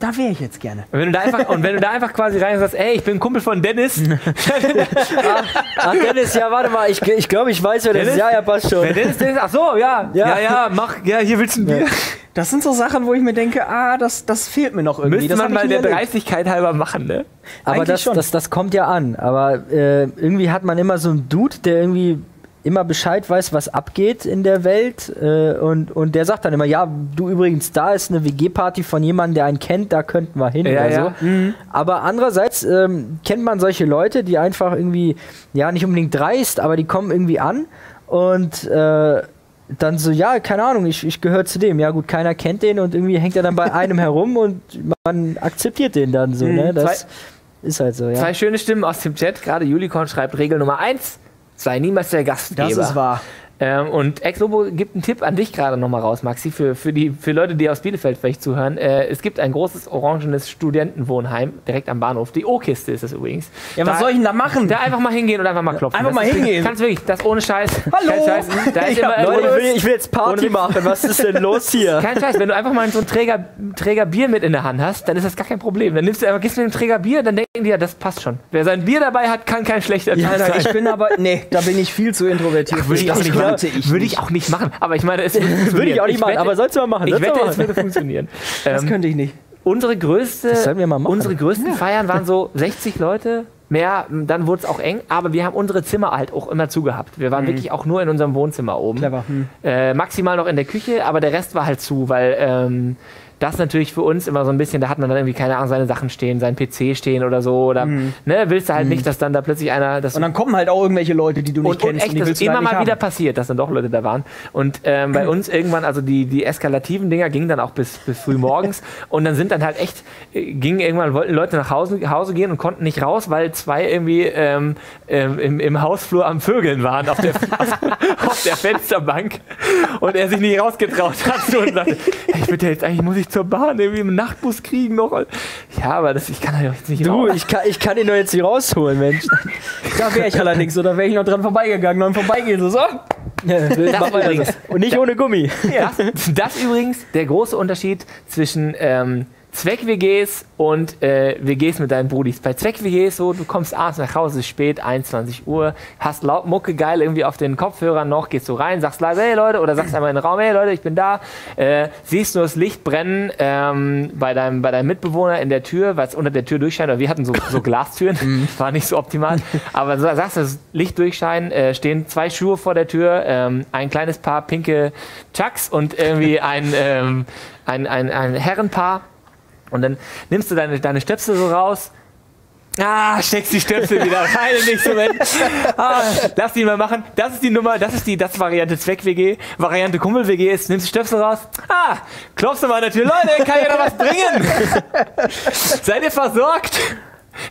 da wäre ich jetzt gerne. Und wenn du da einfach, und wenn du da einfach quasi rein sagst, ey, ich bin ein Kumpel von Dennis. ach, ach, Dennis, ja, warte mal, ich, ich glaube, ich weiß, wer Dennis ist. Ja, ja, passt schon. Wer Dennis, Dennis, ach so, ja, ja, ja, ja, mach, ja, hier willst du ein Bier. Ja. Das sind so Sachen, wo ich mir denke, ah, das, das fehlt mir noch irgendwie. Müsste das man mal der Dreistigkeit halber machen, ne? Aber das, das, das kommt ja an. Aber äh, irgendwie hat man immer so einen Dude, der irgendwie immer Bescheid weiß, was abgeht in der Welt äh, und, und der sagt dann immer, ja, du übrigens, da ist eine W G-Party von jemandem, der einen kennt, da könnten wir hin ja, oder ja. so. Mhm. Aber andererseits ähm, kennt man solche Leute, die einfach irgendwie, ja, nicht unbedingt dreist, aber die kommen irgendwie an und äh, dann so, ja, keine Ahnung, ich, ich gehöre zu dem. Ja gut, keiner kennt den und irgendwie hängt er dann bei einem herum und man akzeptiert den dann so. Mhm. Ne? Das zwei, ist halt so, ja. Zwei schöne Stimmen aus dem Chat, gerade Julikorn schreibt Regel Nummer eins. Sei niemals der Gastgeber. Das ist wahr. Ähm, und Exlobo gibt einen Tipp an dich gerade nochmal raus, Maxi, für, für, die, für Leute, die aus Bielefeld vielleicht zuhören. Äh, es gibt ein großes orangenes Studentenwohnheim direkt am Bahnhof. Die O-Kiste ist das übrigens. Ja, da, was soll ich denn da machen? Da einfach mal hingehen und einfach mal klopfen. Einfach das mal ist, hingehen. Kannst wirklich, das ohne Scheiß. Hallo! Scheiß, da ist ja, immer, Leute, ich will, ich will jetzt Party machen. Was ist denn los hier? Kein Scheiß, wenn du einfach mal so einen Träger, Träger Bier mit in der Hand hast, dann ist das gar kein Problem. Dann nimmst du einfach, gehst mit dem Träger Bier, dann denken die ja, das passt schon. Wer sein Bier dabei hat, kann kein schlechter Bier ja, sein. Ich bin aber, nee, da bin ich viel zu introvertiert. Ach, will ich auch nicht machen. Ich würde ich auch nicht machen, aber ich meine, es würde ich auch nicht ich machen, wette, aber sollst du mal machen. Ich wette, machen. Es würde funktionieren. Das ähm, könnte ich nicht. Unsere, größte, das sollen wir mal machen. Unsere größten ja. Feiern waren so sechzig Leute, mehr, dann wurde es auch eng, aber wir haben unsere Zimmer halt auch immer zugehabt. Wir waren mhm. wirklich auch nur in unserem Wohnzimmer oben. Clever. Mhm. Äh, maximal noch in der Küche, aber der Rest war halt zu, weil ähm, das natürlich für uns immer so ein bisschen, da hat man dann irgendwie, keine Ahnung, seine Sachen stehen, sein P C stehen oder so. Oder mhm. ne, willst du halt mhm. nicht, dass dann da plötzlich einer... Das und dann kommen halt auch irgendwelche Leute, die du nicht und, kennst. Und echt, und die das ist immer mal haben. wieder passiert, dass dann doch Leute da waren. Und ähm, mhm. bei uns irgendwann, also die, die eskalativen Dinger gingen dann auch bis, bis früh morgens. Und dann sind dann halt echt, äh, gingen irgendwann, wollten Leute nach Hause, Hause gehen und konnten nicht raus, weil zwei irgendwie ähm, ähm, im, im Hausflur am Vögeln waren, auf der, auf der Fensterbank. Und er sich nicht rausgetraut hat und sagte, ich bitte jetzt eigentlich, muss ich zur Bahn, irgendwie im Nachtbus kriegen noch. Ja, aber das, ich kann ja jetzt nicht rausholen. Du, ich kann, ich kann ihn doch jetzt nicht rausholen, Mensch. Da wäre ich allerdings so, da wäre ich noch dran vorbeigegangen, und vorbeigehen, so, so. Ja, übrigens, und nicht ohne Gummi. Ja. Das, das übrigens der große Unterschied zwischen ähm, Zweck-W Gs und äh, W Gs mit deinen Brudis. Bei Zweck-W Gs so, du kommst abends nach Hause, spät, einundzwanzig Uhr, hast laut Mucke geil irgendwie auf den Kopfhörern noch, gehst so rein, sagst leise, hey Leute, oder sagst einmal in den Raum, hey Leute, ich bin da, äh, siehst nur das Licht brennen ähm, bei, deinem, bei deinem Mitbewohner in der Tür, weil es unter der Tür durchscheint, aber wir hatten so, so Glastüren, war nicht so optimal, aber so, sagst das Licht durchscheinen, äh, stehen zwei Schuhe vor der Tür, ähm, ein kleines Paar pinke Chucks und irgendwie ein, ähm, ein, ein, ein Herrenpaar. Und dann nimmst du deine, deine Stöpsel so raus. Ah, steckst die Stöpsel wieder rein im nächsten Moment. Ah, lass die mal machen. Das ist die Nummer, das ist die das Variante Zweck-W G. Variante Kumpel-W G ist, nimmst die Stöpsel raus. Ah, klopfst du mal an der Tür. Leute, kann ja noch was bringen. Seid ihr versorgt?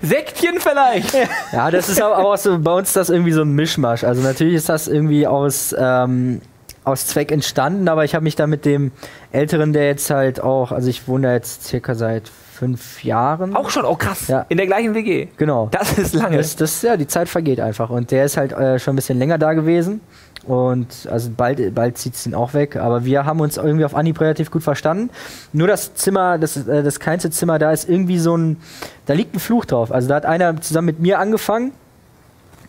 Sektchen vielleicht. Ja, das ist auch so, bei uns das irgendwie so ein Mischmasch. Also natürlich ist das irgendwie aus... Ähm aus Zweck entstanden, aber ich habe mich da mit dem Älteren, der jetzt halt auch, also ich wohne da jetzt circa seit fünf Jahren. Auch schon, oh krass, ja. In der gleichen W G. Genau. Das ist lange. Das, das, ja, die Zeit vergeht einfach und der ist halt äh, schon ein bisschen länger da gewesen und also bald, bald zieht es ihn auch weg, aber wir haben uns irgendwie auf Anhieb relativ gut verstanden. Nur das Zimmer, das, äh, das kleinste Zimmer, da ist irgendwie so ein, da liegt ein Fluch drauf. Also da hat einer zusammen mit mir angefangen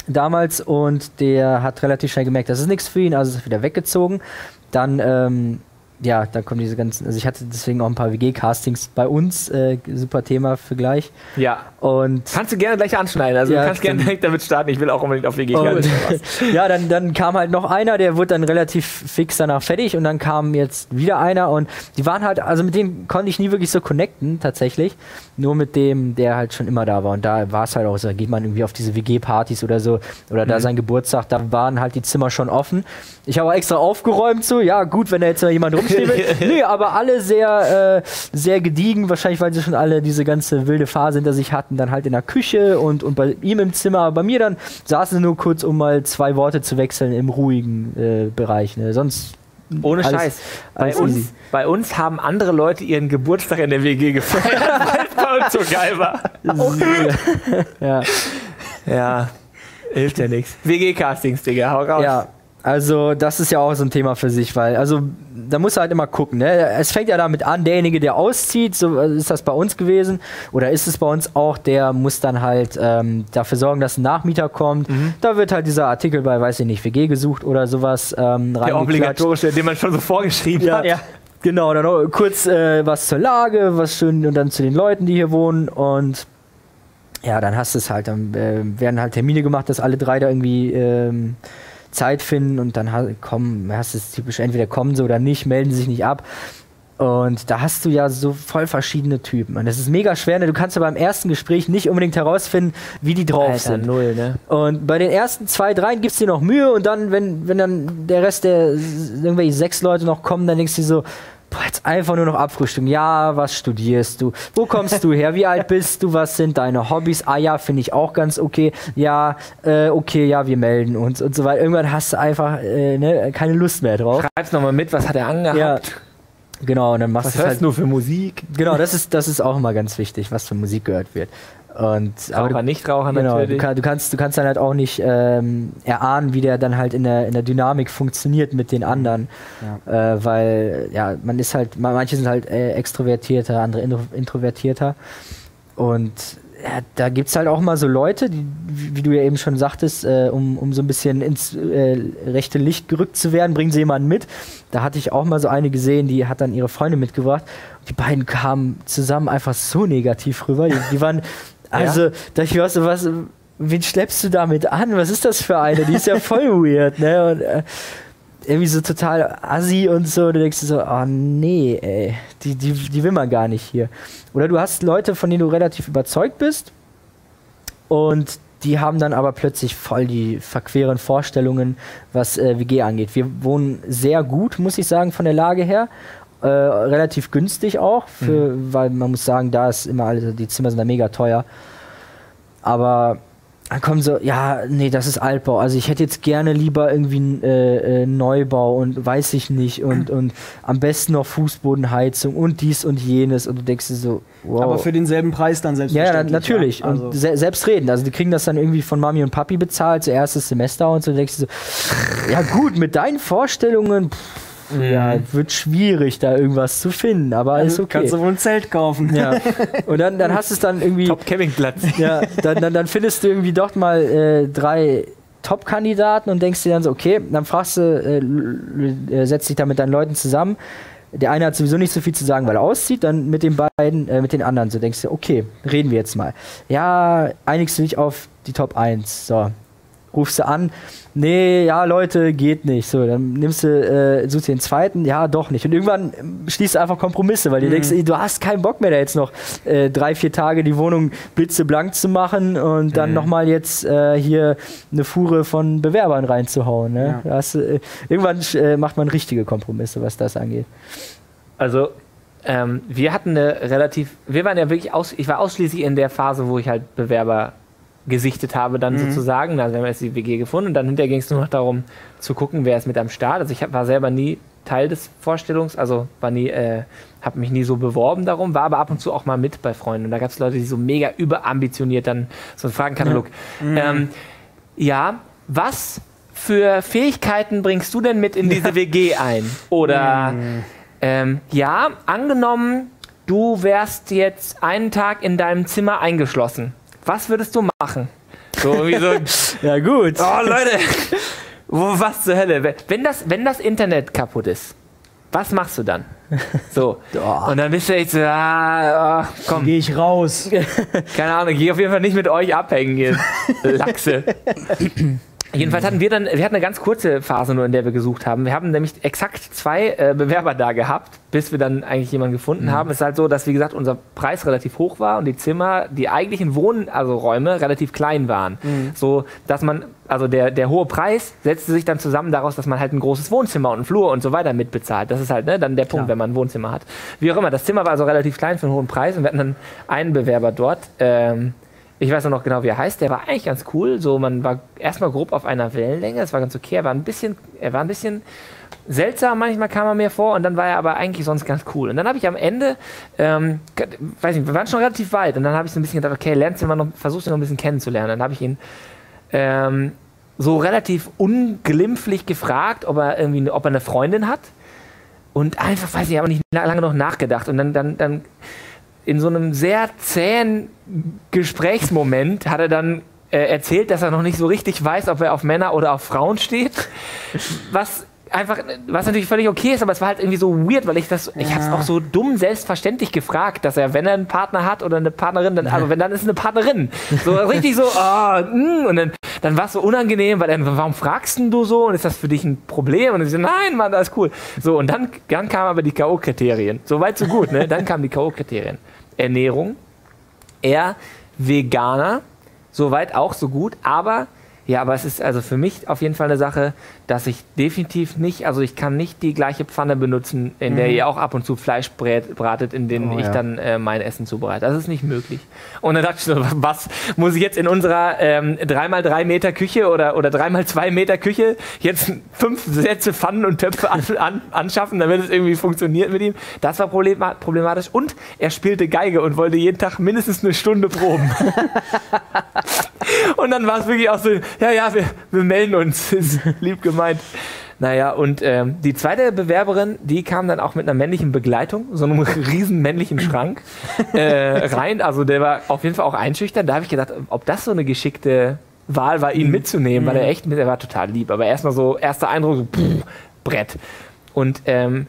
damals und der hat relativ schnell gemerkt, das ist nichts für ihn, also ist wieder weggezogen. Dann, ähm, ja, dann kommen diese ganzen, also ich hatte deswegen auch ein paar W G-Castings bei uns, äh, super Thema für gleich. Ja. Und kannst du gerne gleich anschneiden, also ja, du kannst gerne direkt damit starten, ich will auch unbedingt auf W G. Ja, dann, dann kam halt noch einer, der wurde dann relativ fix danach fertig und dann kam jetzt wieder einer und die waren halt, also mit denen konnte ich nie wirklich so connecten, tatsächlich, nur mit dem, der halt schon immer da war und da war es halt auch so, da geht man irgendwie auf diese W G-Partys oder so oder mhm. da sein Geburtstag, da waren halt die Zimmer schon offen. Ich habe extra aufgeräumt so, ja gut, wenn da jetzt noch jemand rumsteht, Stimme. Nee, aber alle sehr, äh, sehr gediegen, wahrscheinlich weil sie schon alle diese ganze wilde Phase hinter sich hatten, dann halt in der Küche und, und bei ihm im Zimmer. Bei mir dann saßen sie nur kurz, um mal zwei Worte zu wechseln im ruhigen äh, Bereich. Ne? Sonst ohne alles, Scheiß. Alles bei, uns, bei uns haben andere Leute ihren Geburtstag in der W G gefeiert, weil es bei uns so geil war. Ja. Ja, hilft ja nichts. W G-Castings, Digga, hau raus. Ja, also das ist ja auch so ein Thema für sich, weil, also da musst du halt immer gucken, ne? Es fängt ja damit an, derjenige, der auszieht, so ist das bei uns gewesen, oder ist es bei uns auch, der muss dann halt ähm, dafür sorgen, dass ein Nachmieter kommt. Mhm. Da wird halt dieser Artikel bei, weiß ich nicht, W G gesucht oder sowas ähm, reingeklatscht. Der obligatorische, den man schon so vorgeschrieben ja, hat. Ja. Genau, dann noch kurz äh, was zur Lage, was schön, und dann zu den Leuten, die hier wohnen, und ja, dann hast du es halt, dann äh, werden halt Termine gemacht, dass alle drei da irgendwie ähm, Zeit finden, und dann ha kommen, hast du es typisch, entweder kommen sie oder nicht, melden sie sich nicht ab. Und da hast du ja so voll verschiedene Typen. Und das ist mega schwer, ne? Du kannst ja beim ersten Gespräch nicht unbedingt herausfinden, wie die drauf Alter, sind. Null, ne? Und bei den ersten zwei, dreien gibst du dir noch Mühe, und dann, wenn, wenn dann der Rest der irgendwelche sechs Leute noch kommen, dann denkst du dir so, boah, jetzt einfach nur noch abfrühstücken. Ja, was studierst du? Wo kommst du her? Wie alt bist du? Was sind deine Hobbys? Ah ja, finde ich auch ganz okay. Ja, äh, okay, ja, wir melden uns und so weiter. Irgendwann hast du einfach äh, ne, keine Lust mehr drauf. Schreib's nochmal mit, was hat er angehabt? Ja. Genau, und dann machst du halt... Was hörst du für Musik? Genau, das ist, das ist auch immer ganz wichtig, was für Musik gehört wird. Und, aber Raucher, Nichtraucher genau, natürlich. Du, du, kannst, du kannst dann halt auch nicht ähm, erahnen, wie der dann halt in der, in der Dynamik funktioniert mit den anderen. Ja. Äh, weil, ja, man ist halt, manche sind halt äh, extrovertierter, andere intro, introvertierter. Und ja, da gibt es halt auch mal so Leute, die, wie du ja eben schon sagtest, äh, um, um so ein bisschen ins äh, rechte Licht gerückt zu werden, bringen sie jemanden mit. Da hatte ich auch mal so eine gesehen, die hat dann ihre Freundin mitgebracht. Die beiden kamen zusammen einfach so negativ rüber. Die, die waren... Also, ja? Da ich weiß, was, wen schleppst du damit an? Was ist das für eine? Die ist ja voll weird, ne? Und äh, irgendwie so total assi und so. Und du denkst dir so, oh nee, ey, die, die, die will man gar nicht hier. Oder du hast Leute, von denen du relativ überzeugt bist, und die haben dann aber plötzlich voll die verqueren Vorstellungen, was äh, W G angeht. Wir wohnen sehr gut, muss ich sagen, von der Lage her. Äh, relativ günstig auch, für, mhm. weil man muss sagen, da ist immer alles, die Zimmer sind da mega teuer. Aber dann kommen so, ja, nee, das ist Altbau. Also ich hätte jetzt gerne lieber irgendwie einen äh, äh, Neubau und weiß ich nicht und, und am besten noch Fußbodenheizung und dies und jenes. Und du denkst dir so, wow. Aber für denselben Preis dann selbstverständlich. Ja, na, natürlich. Ja, also. Und se selbstredend. Also die kriegen das dann irgendwie von Mami und Papi bezahlt, so erstes Semester und so. Du denkst dir so, ja gut, mit deinen Vorstellungen, pff, ja, wird schwierig, da irgendwas zu finden, aber also ist okay. Kannst du wohl ein Zelt kaufen. Ja. Und dann, dann hast du es dann irgendwie... Top-Campingplatz. Ja, dann, dann, dann findest du irgendwie doch mal äh, drei Top-Kandidaten und denkst dir dann so, okay, dann fragst du, äh, setzt dich da mit deinen Leuten zusammen. Der eine hat sowieso nicht so viel zu sagen, weil er auszieht, dann mit den beiden, äh, mit den anderen so denkst du, okay, reden wir jetzt mal. Ja, einigst du dich auf die Top eins, so. Rufst du an, nee, ja, Leute, geht nicht. So, dann nimmst du, äh, suchst dir den zweiten, ja, doch nicht. Und irgendwann schließt du einfach Kompromisse, weil du mhm. denkst, ey, du hast keinen Bock mehr, da jetzt noch äh, drei, vier Tage die Wohnung blitzeblank zu machen und dann mhm. nochmal jetzt äh, hier eine Fuhre von Bewerbern reinzuhauen. Ne? Ja. Da hast du, äh, irgendwann äh, macht man richtige Kompromisse, was das angeht. Also, ähm, wir hatten eine relativ, wir waren ja wirklich, aus, ich war ausschließlich in der Phase, wo ich halt Bewerber gesichtet habe dann mhm. sozusagen, also wir haben jetzt die W G gefunden und dann hinterher ging es nur noch darum zu gucken, wer ist mit am Start. Also ich hab, war selber nie Teil des Vorstellungs, also war nie, äh, habe mich nie so beworben darum, war aber ab und zu auch mal mit bei Freunden. Und da gab es Leute, die so mega überambitioniert dann so einen Fragenkatalog. Mhm. Ähm, ja, was für Fähigkeiten bringst du denn mit in diese W G ein? Oder mhm. ähm, ja, angenommen, du wärst jetzt einen Tag in deinem Zimmer eingeschlossen. Was würdest du machen? So wie so. Ja, gut. Oh, Leute. Was zur Hölle? Wenn das, wenn das Internet kaputt ist, was machst du dann? So. Oh. Und dann bist du echt so, ah, oh, komm. Geh ich raus. Keine Ahnung, geh auf jeden Fall nicht mit euch abhängen, ihr Lachse. Jedenfalls hatten wir dann, wir hatten eine ganz kurze Phase nur, in der wir gesucht haben. Wir haben nämlich exakt zwei äh, Bewerber da gehabt, bis wir dann eigentlich jemanden gefunden mhm. haben. Es ist halt so, dass, wie gesagt, unser Preis relativ hoch war und die Zimmer, die eigentlichen Wohn-, also Räume, relativ klein waren. Mhm. So, dass man, also der, der hohe Preis setzte sich dann zusammen daraus, dass man halt ein großes Wohnzimmer und einen Flur und so weiter mitbezahlt. Das ist halt, ne, dann der Punkt, Klar. wenn man ein Wohnzimmer hat. Wie auch immer, das Zimmer war also relativ klein für einen hohen Preis und wir hatten dann einen Bewerber dort, ähm, ich weiß noch genau, wie er heißt. Der war eigentlich ganz cool. So, man war erstmal grob auf einer Wellenlänge. Das war ganz okay. Er war ein bisschen, er war ein bisschen seltsam. Manchmal kam er mir vor. Und dann war er aber eigentlich sonst ganz cool. Und dann habe ich am Ende, ähm, weiß nicht, wir waren schon relativ weit. Und dann habe ich so ein bisschen gedacht, okay, lernst du mal noch, versuchst du noch ein bisschen kennenzulernen. Dann habe ich ihn ähm, so relativ unglimpflich gefragt, ob er irgendwie, ob er eine Freundin hat. Und einfach, weiß ich, habe nicht lange noch nachgedacht. Und dann, dann, dann. in so einem sehr zähen Gesprächsmoment hat er dann äh, erzählt, dass er noch nicht so richtig weiß, ob er auf Männer oder auf Frauen steht, was einfach, was natürlich völlig okay ist, aber es war halt irgendwie so weird, weil ich das, ja. ich hab's auch so dumm selbstverständlich gefragt, dass er, wenn er einen Partner hat oder eine Partnerin, dann, also wenn, dann ist eine Partnerin. So richtig so, oh, mm, und dann, dann war es so unangenehm, weil dann, warum fragst du so und ist das für dich ein Problem? Und ich so, nein, Mann, das ist cool. So, und dann, dann kamen aber die K O-Kriterien. So weit, so gut, ne? Dann kamen die K O-Kriterien. Ernährung, er Veganer, so weit auch, so gut, aber ja, aber es ist also für mich auf jeden Fall eine Sache, dass ich definitiv nicht, also ich kann nicht die gleiche Pfanne benutzen, in mhm. der ihr auch ab und zu Fleisch brät, bratet, in denen oh, ich ja. dann äh, mein Essen zubereite. Das ist nicht möglich. Und dann dachte ich so, was muss ich jetzt in unserer ähm, drei mal drei Meter Küche oder, oder drei mal zwei Meter Küche jetzt fünf Sätze Pfannen und Töpfe an, an, anschaffen, damit es irgendwie funktioniert mit ihm? Das war problematisch. Und er spielte Geige und wollte jeden Tag mindestens eine Stunde proben. Und dann war es wirklich auch so, ja, ja, wir, wir melden uns, ist lieb gemeint. Naja, und ähm, die zweite Bewerberin, die kam dann auch mit einer männlichen Begleitung, so einem riesen männlichen Schrank äh, rein. Also der war auf jeden Fall auch einschüchternd. Da habe ich gedacht, ob das so eine geschickte Wahl war, ihn mitzunehmen, mhm. weil er echt, er war total lieb. Aber erstmal so, erster Eindruck, so pff, Brett. Und ähm,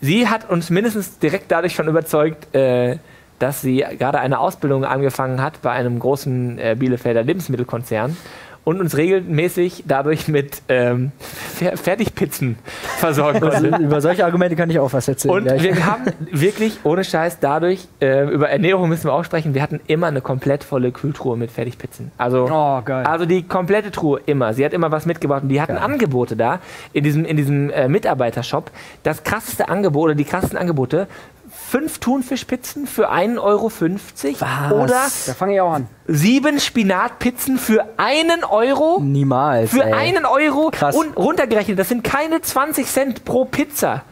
sie hat uns mindestens direkt dadurch schon überzeugt, äh, dass sie gerade eine Ausbildung angefangen hat bei einem großen äh, Bielefelder Lebensmittelkonzern und uns regelmäßig dadurch mit ähm, Fer Fertigpizzen versorgen konnte. Über solche Argumente kann ich auch was erzählen. Und gleich. Wir haben wirklich, ohne Scheiß, dadurch, äh, über Ernährung müssen wir auch sprechen, wir hatten immer eine komplett volle Kühltruhe mit Fertigpizzen. Also, oh, geil. Also die komplette Truhe, immer. Sie hat immer was mitgebracht und die hatten geil. Angebote da, in diesem, in diesem äh, Mitarbeitershop. Das krasseste Angebot oder die krassesten Angebote, fünf Thunfischpizzen für einen Euro fünfzig. Was? Oder da fange ich auch an. Sieben Spinatpizzen für einen Euro. Niemals. Für ey. einen Euro. Krass. Und runtergerechnet, das sind keine zwanzig Cent pro Pizza.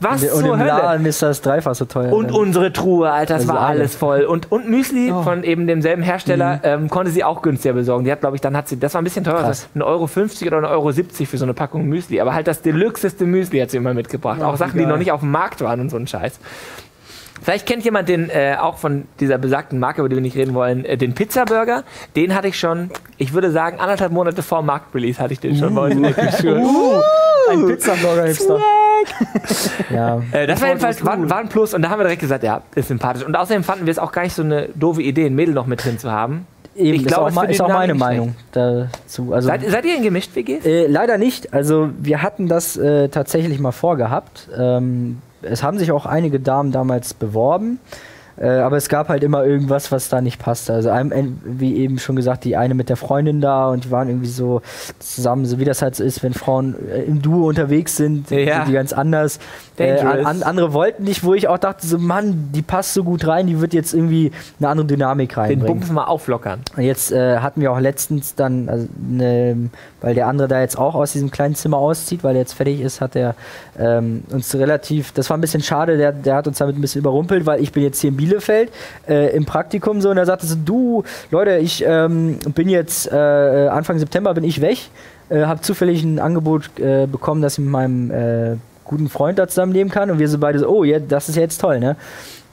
Was und, zur und im Hölle? Laden ist das dreifach so teuer. Und denn. unsere Truhe, Alter, das, das war alles voll. Und, und Müsli oh. von eben demselben Hersteller mhm. ähm, konnte sie auch günstiger besorgen. Die hat, glaube ich, dann hat sie, das war ein bisschen teurer, also ein Euro fünfzig oder ein Euro siebzig für so eine Packung Müsli. Aber halt das deluxeste Müsli hat sie immer mitgebracht. Ja, auch Sachen, egal. die noch nicht auf dem Markt waren und so ein Scheiß. Vielleicht kennt jemand den, äh, auch von dieser besagten Marke, über die wir nicht reden wollen, äh, den Pizzaburger. Den hatte ich schon, ich würde sagen, anderthalb Monate vor Marktrelease hatte ich den schon. Uh. Bei uns in der Küche. Uh. Ein Pizzaburger-Hipster. Ja. Äh, das war jedenfalls war, war ein Plus und da haben wir direkt gesagt, ja, ist sympathisch. Und außerdem fanden wir es auch gar nicht so eine doofe Idee, ein Mädel noch mit drin zu haben. Eben, ich glaube, das ist auch meine Meinung dazu. Also, seid, seid ihr in gemischt W G? Äh, leider nicht. Also wir hatten das äh, tatsächlich mal vorgehabt. Ähm, Es haben sich auch einige Damen damals beworben, äh, aber es gab halt immer irgendwas, was da nicht passte. Also einem, wie eben schon gesagt, die eine mit der Freundin da und die waren irgendwie so zusammen, so wie das halt so ist, wenn Frauen äh, im Duo unterwegs sind, ja. sind die ganz anders. Äh, an, andere wollten nicht, wo ich auch dachte, so Mann, die passt so gut rein, die wird jetzt irgendwie eine andere Dynamik reinbringen. Den Bums mal auflockern. Und jetzt äh, hatten wir auch letztens dann, also ne, weil der andere da jetzt auch aus diesem kleinen Zimmer auszieht, weil er jetzt fertig ist, hat er ähm, uns relativ, das war ein bisschen schade, der, der hat uns damit ein bisschen überrumpelt, weil ich bin jetzt hier in Bielefeld äh, im Praktikum so und er sagte so, du, Leute, ich ähm, bin jetzt, äh, Anfang September bin ich weg, äh, habe zufällig ein Angebot äh, bekommen, dass ich mit meinem äh, guten Freund da zusammenleben kann und wir so beide so, oh, ja, das ist ja jetzt toll, ne?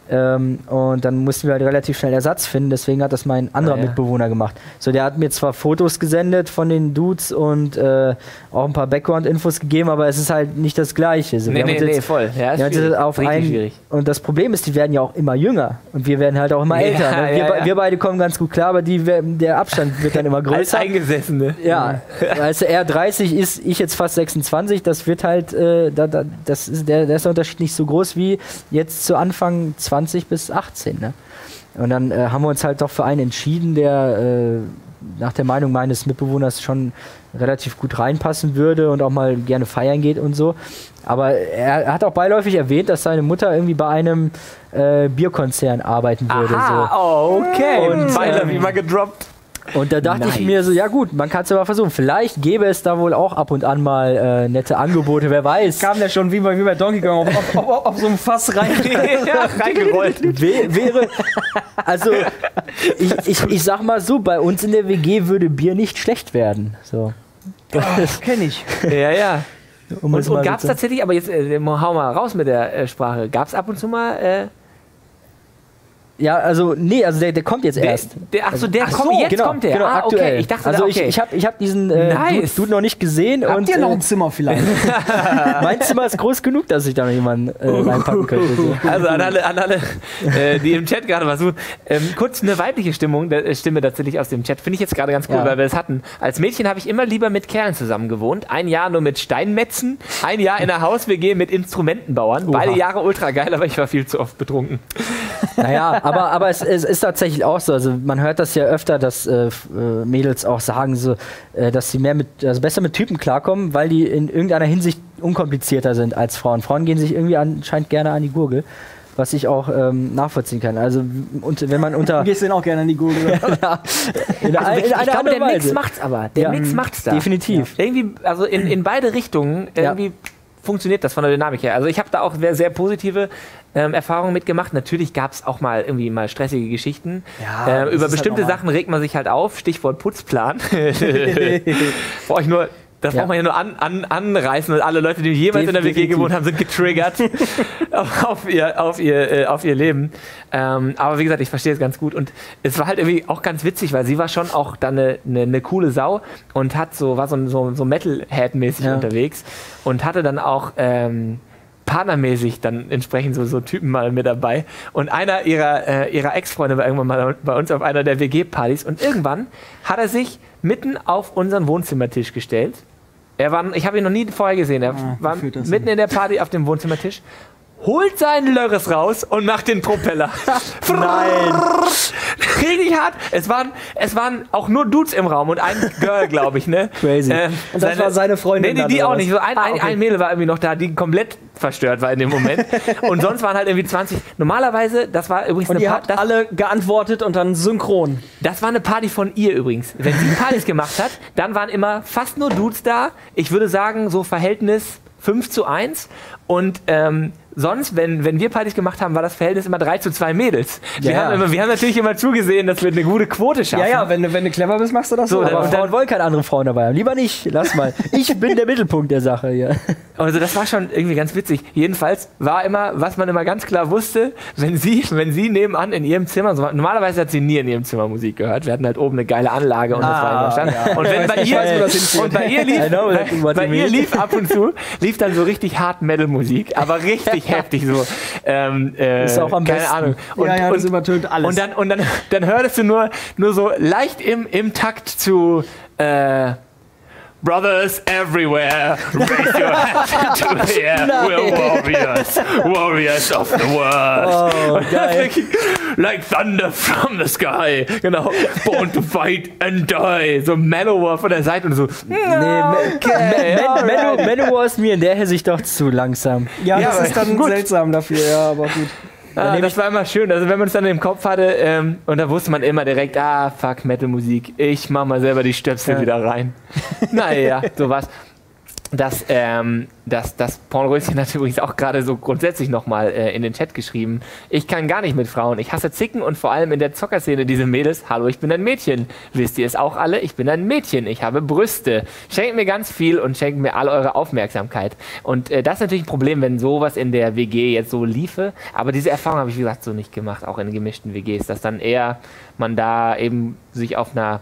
Ähm, und dann mussten wir halt relativ schnell Ersatz finden, deswegen hat das mein anderer ah, ja. Mitbewohner gemacht. So, der hat mir zwar Fotos gesendet von den Dudes und äh, auch ein paar Background-Infos gegeben, aber es ist halt nicht das Gleiche. So, nee, nee, nee, voll. Ja, ist schwierig. Auf einen, schwierig. Und das Problem ist, die werden ja auch immer jünger und wir werden halt auch immer ja, älter. Ne? Wir, ja, ja. wir beide kommen ganz gut klar, aber die, der Abstand wird dann immer größer. Als Eingesessene. Ja, also er dreißig ist, ich jetzt fast sechsundzwanzig, das wird halt, äh, da, da, das ist, der, der ist der Unterschied nicht so groß wie jetzt zu Anfang zwanzig bis achtzehn, ne? Und dann äh, haben wir uns halt doch für einen entschieden, der äh, nach der Meinung meines Mitbewohners schon relativ gut reinpassen würde und auch mal gerne feiern geht und so. Aber er hat auch beiläufig erwähnt, dass seine Mutter irgendwie bei einem äh, Bierkonzern arbeiten würde. Aha, so. Oh, okay. Und Pfeiler wie mal gedroppt. Und da dachte nice. ich mir so, ja gut, man kann es ja mal versuchen. Vielleicht gäbe es da wohl auch ab und an mal äh, nette Angebote, wer weiß. Kam der schon wie bei, wie bei Donkey Kong auf, auf, auf, auf so ein Fass rein, ja, reingerollt. We wäre, also ich, ich, ich sag mal so, bei uns in der W G würde Bier nicht schlecht werden. So. Das oh, kenn ich. Ja, ja. Um und und gab es tatsächlich, aber jetzt äh, hau mal raus mit der äh, Sprache, gab es ab und zu mal... Äh, Ja, also, nee, also der, der kommt jetzt der, erst. Der, ach so, der ach kommt, so, jetzt genau, kommt der. Genau, ah, aktuell. Okay. Ich dachte, also, okay. ich, ich habe ich hab diesen äh, nice. Dude, Dude noch nicht gesehen. Habt und, ihr noch ein Zimmer vielleicht? Mein Zimmer ist groß genug, dass ich da noch jemanden äh, reinpacken könnte. So. Also an alle, an alle äh, die im Chat gerade was suchen. Ähm, kurz eine weibliche Stimmung, der, Stimme tatsächlich aus dem Chat, finde ich jetzt gerade ganz cool, ja. weil wir das hatten. Als Mädchen habe ich immer lieber mit Kerlen zusammen gewohnt. Ein Jahr nur mit Steinmetzen, ein Jahr in der Haus-W G mit Instrumentenbauern. Oha. Beide Jahre ultra geil, aber ich war viel zu oft betrunken. Naja, aber, aber es, es ist tatsächlich auch so. Also man hört das ja öfter, dass äh, Mädels auch sagen, so, äh, dass sie mehr mit, also besser mit Typen klarkommen, weil die in irgendeiner Hinsicht unkomplizierter sind als Frauen. Frauen gehen sich irgendwie anscheinend gerne an die Gurgel, was ich auch ähm, nachvollziehen kann. Also und wenn man unter... Gehst du denn auch gerne an die Gurgel? Ja. In der, also in ich, ich glaube, der Mix macht's aber. Der ja, Mix macht's da. Definitiv. Ja. Irgendwie, also in, in beide Richtungen irgendwie... Ja. Funktioniert das von der Dynamik her. Also ich habe da auch sehr, sehr positive ähm, Erfahrungen mitgemacht. Natürlich gab es auch mal irgendwie mal stressige Geschichten. Ja, ähm, über bestimmte halt Sachen regt man sich halt auf. Stichwort Putzplan. Brauche ich nur... Das ja. braucht man ja nur an, an, anreißen und alle Leute, die jemals in der W G gewohnt haben, sind getriggert auf, auf, ihr, auf, ihr, äh, auf ihr Leben. Ähm, aber wie gesagt, ich verstehe es ganz gut. Und es war halt irgendwie auch ganz witzig, weil sie war schon auch dann eine ne, ne coole Sau und hat so, war so, so, so Metalhead-mäßig ja. unterwegs und hatte dann auch... Ähm, partnermäßig dann entsprechend so, so Typen mal mit dabei. Und einer ihrer, äh, ihrer Ex-Freunde war irgendwann mal bei uns auf einer der W G-Partys und irgendwann hat er sich mitten auf unseren Wohnzimmertisch gestellt. Er war, ich habe ihn noch nie vorher gesehen, er ah, war mitten hin. in der Party auf dem Wohnzimmertisch, holt seinen Lörres raus und macht den Propeller. Nein! Richtig hart. Es waren, es waren auch nur Dudes im Raum und ein Girl, glaube ich, ne? Crazy. Ähm, und das seine, war seine Freundin. Nee, die, die auch nicht. So ein, ah, okay. ein, ein Mädel war irgendwie noch da, die komplett verstört war in dem Moment. Und sonst waren halt irgendwie zwanzig. Normalerweise, das war übrigens und eine Party. Ihr habt alle geantwortet und dann synchron. Das war eine Party von ihr übrigens. Wenn sie Partys gemacht hat, dann waren immer fast nur Dudes da. Ich würde sagen, so Verhältnis fünf zu eins. Und, ähm, sonst, wenn, wenn wir Partys gemacht haben, war das Verhältnis immer drei zu zwei Mädels. Ja, wir, haben immer, wir haben natürlich immer zugesehen, dass wir eine gute Quote schaffen. Ja, ja, wenn du, wenn du clever bist, machst du das so. so. Aber und Frauen wollen keine anderen Frauen dabei haben. Lieber nicht, lass mal. Ich bin der Mittelpunkt der Sache hier. Also das war schon irgendwie ganz witzig. Jedenfalls war immer, was man immer ganz klar wusste, wenn sie, wenn sie nebenan in ihrem Zimmer, normalerweise hat sie nie in ihrem Zimmer Musik gehört. Wir hatten halt oben eine geile Anlage und ah, das war ja. und, wenn bei ihr, weiß, und bei ihr lief, know, bei, bei ihr lief ab und zu, lief dann so richtig Hard-Metal-Musik, aber richtig heftig so. Ähm, äh, ist auch am keine besten. Ahnung. Und, ja, ja, das und, übertönt alles. Und dann, und dann, dann hörtest du nur, nur so leicht im, im Takt zu äh, Brothers everywhere, raise your hands into the air. Nein. We're warriors, warriors of the world. Oh, geil. Like thunder from the sky. Genau. Born to fight and die. So Mellow War von der Seite und so. Nee, okay, Mellow, Mellow War ist mir in der Hinsicht doch zu langsam. Ja, ja, das ist dann gut. seltsam dafür. Ja, aber gut. Ah, das war immer schön. Also wenn man es dann im Kopf hatte ähm, und da wusste man immer direkt, ah, fuck, Metal-Musik. Ich mach mal selber die Stöpsel ja. wieder rein. Naja, so war's. dass, ähm, dass, dass Pornröschen hat übrigens auch gerade so grundsätzlich nochmal äh, in den Chat geschrieben. Ich kann gar nicht mit Frauen. Ich hasse Zicken und vor allem in der Zockerszene diese Mädels. Hallo, ich bin ein Mädchen. Wisst ihr es auch alle? Ich bin ein Mädchen. Ich habe Brüste. Schenkt mir ganz viel und schenkt mir all eure Aufmerksamkeit. Und äh, das ist natürlich ein Problem, wenn sowas in der W G jetzt so liefe. Aber diese Erfahrung habe ich, wie gesagt, so nicht gemacht, auch in gemischten W Gs, dass dann eher man da eben sich auf einer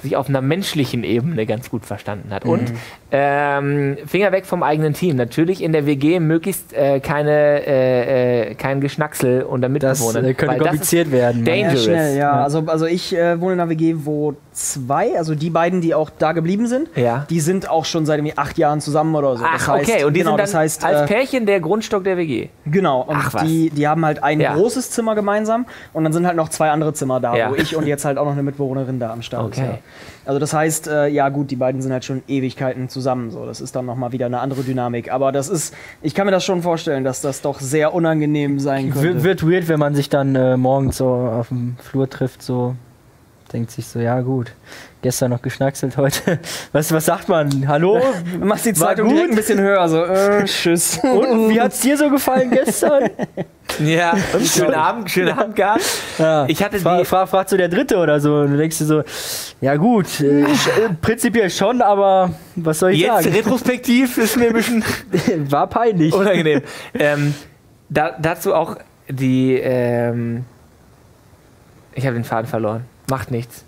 sich auf einer menschlichen Ebene ganz gut verstanden hat. Mhm. Und ähm, Finger weg vom eigenen Team. Natürlich in der W G möglichst äh, keine, äh, kein Geschnacksel unter Mitbewohnern. Das äh, könnte kompliziert werden. Dangerous. Ja, schnell, ja. Ja. Also, also ich äh, wohne in einer W G, wo zwei, also die beiden, die auch da geblieben sind, ja, die sind auch schon seit acht Jahren zusammen oder so. Ach, das heißt, okay. Und die genau, sind dann das heißt, als Pärchen der Grundstock der W G? Genau. Und Ach, die, die haben halt ein ja. großes Zimmer gemeinsam und dann sind halt noch zwei andere Zimmer da, ja. wo ich und jetzt halt auch noch eine Mitbewohnerin da am Start okay. ist. Ja. Also das heißt, äh, ja gut, die beiden sind halt schon Ewigkeiten zusammen. So, das ist dann nochmal wieder eine andere Dynamik. Aber das ist, ich kann mir das schon vorstellen, dass das doch sehr unangenehm sein könnte. W- wird weird, wenn man sich dann äh, morgens so auf dem Flur trifft, so denkt sich so, ja gut, gestern noch geschnackselt, heute. Was, was sagt man? Hallo? Du machst die Zeitung direkt ein bisschen höher, so, äh, tschüss. Und wie hat's dir so gefallen gestern? Ja, schönen Abend, schönen Abend gehabt. Ja. Ich hatte fra- die fra- fragst du der Dritte oder so und du denkst dir so, ja gut, äh, prinzipiell schon, aber was soll ich Jetzt sagen? Jetzt retrospektiv ist mir ein bisschen war peinlich. Unangenehm. ähm, da, dazu auch die, ähm, ich habe den Faden verloren. Macht nichts.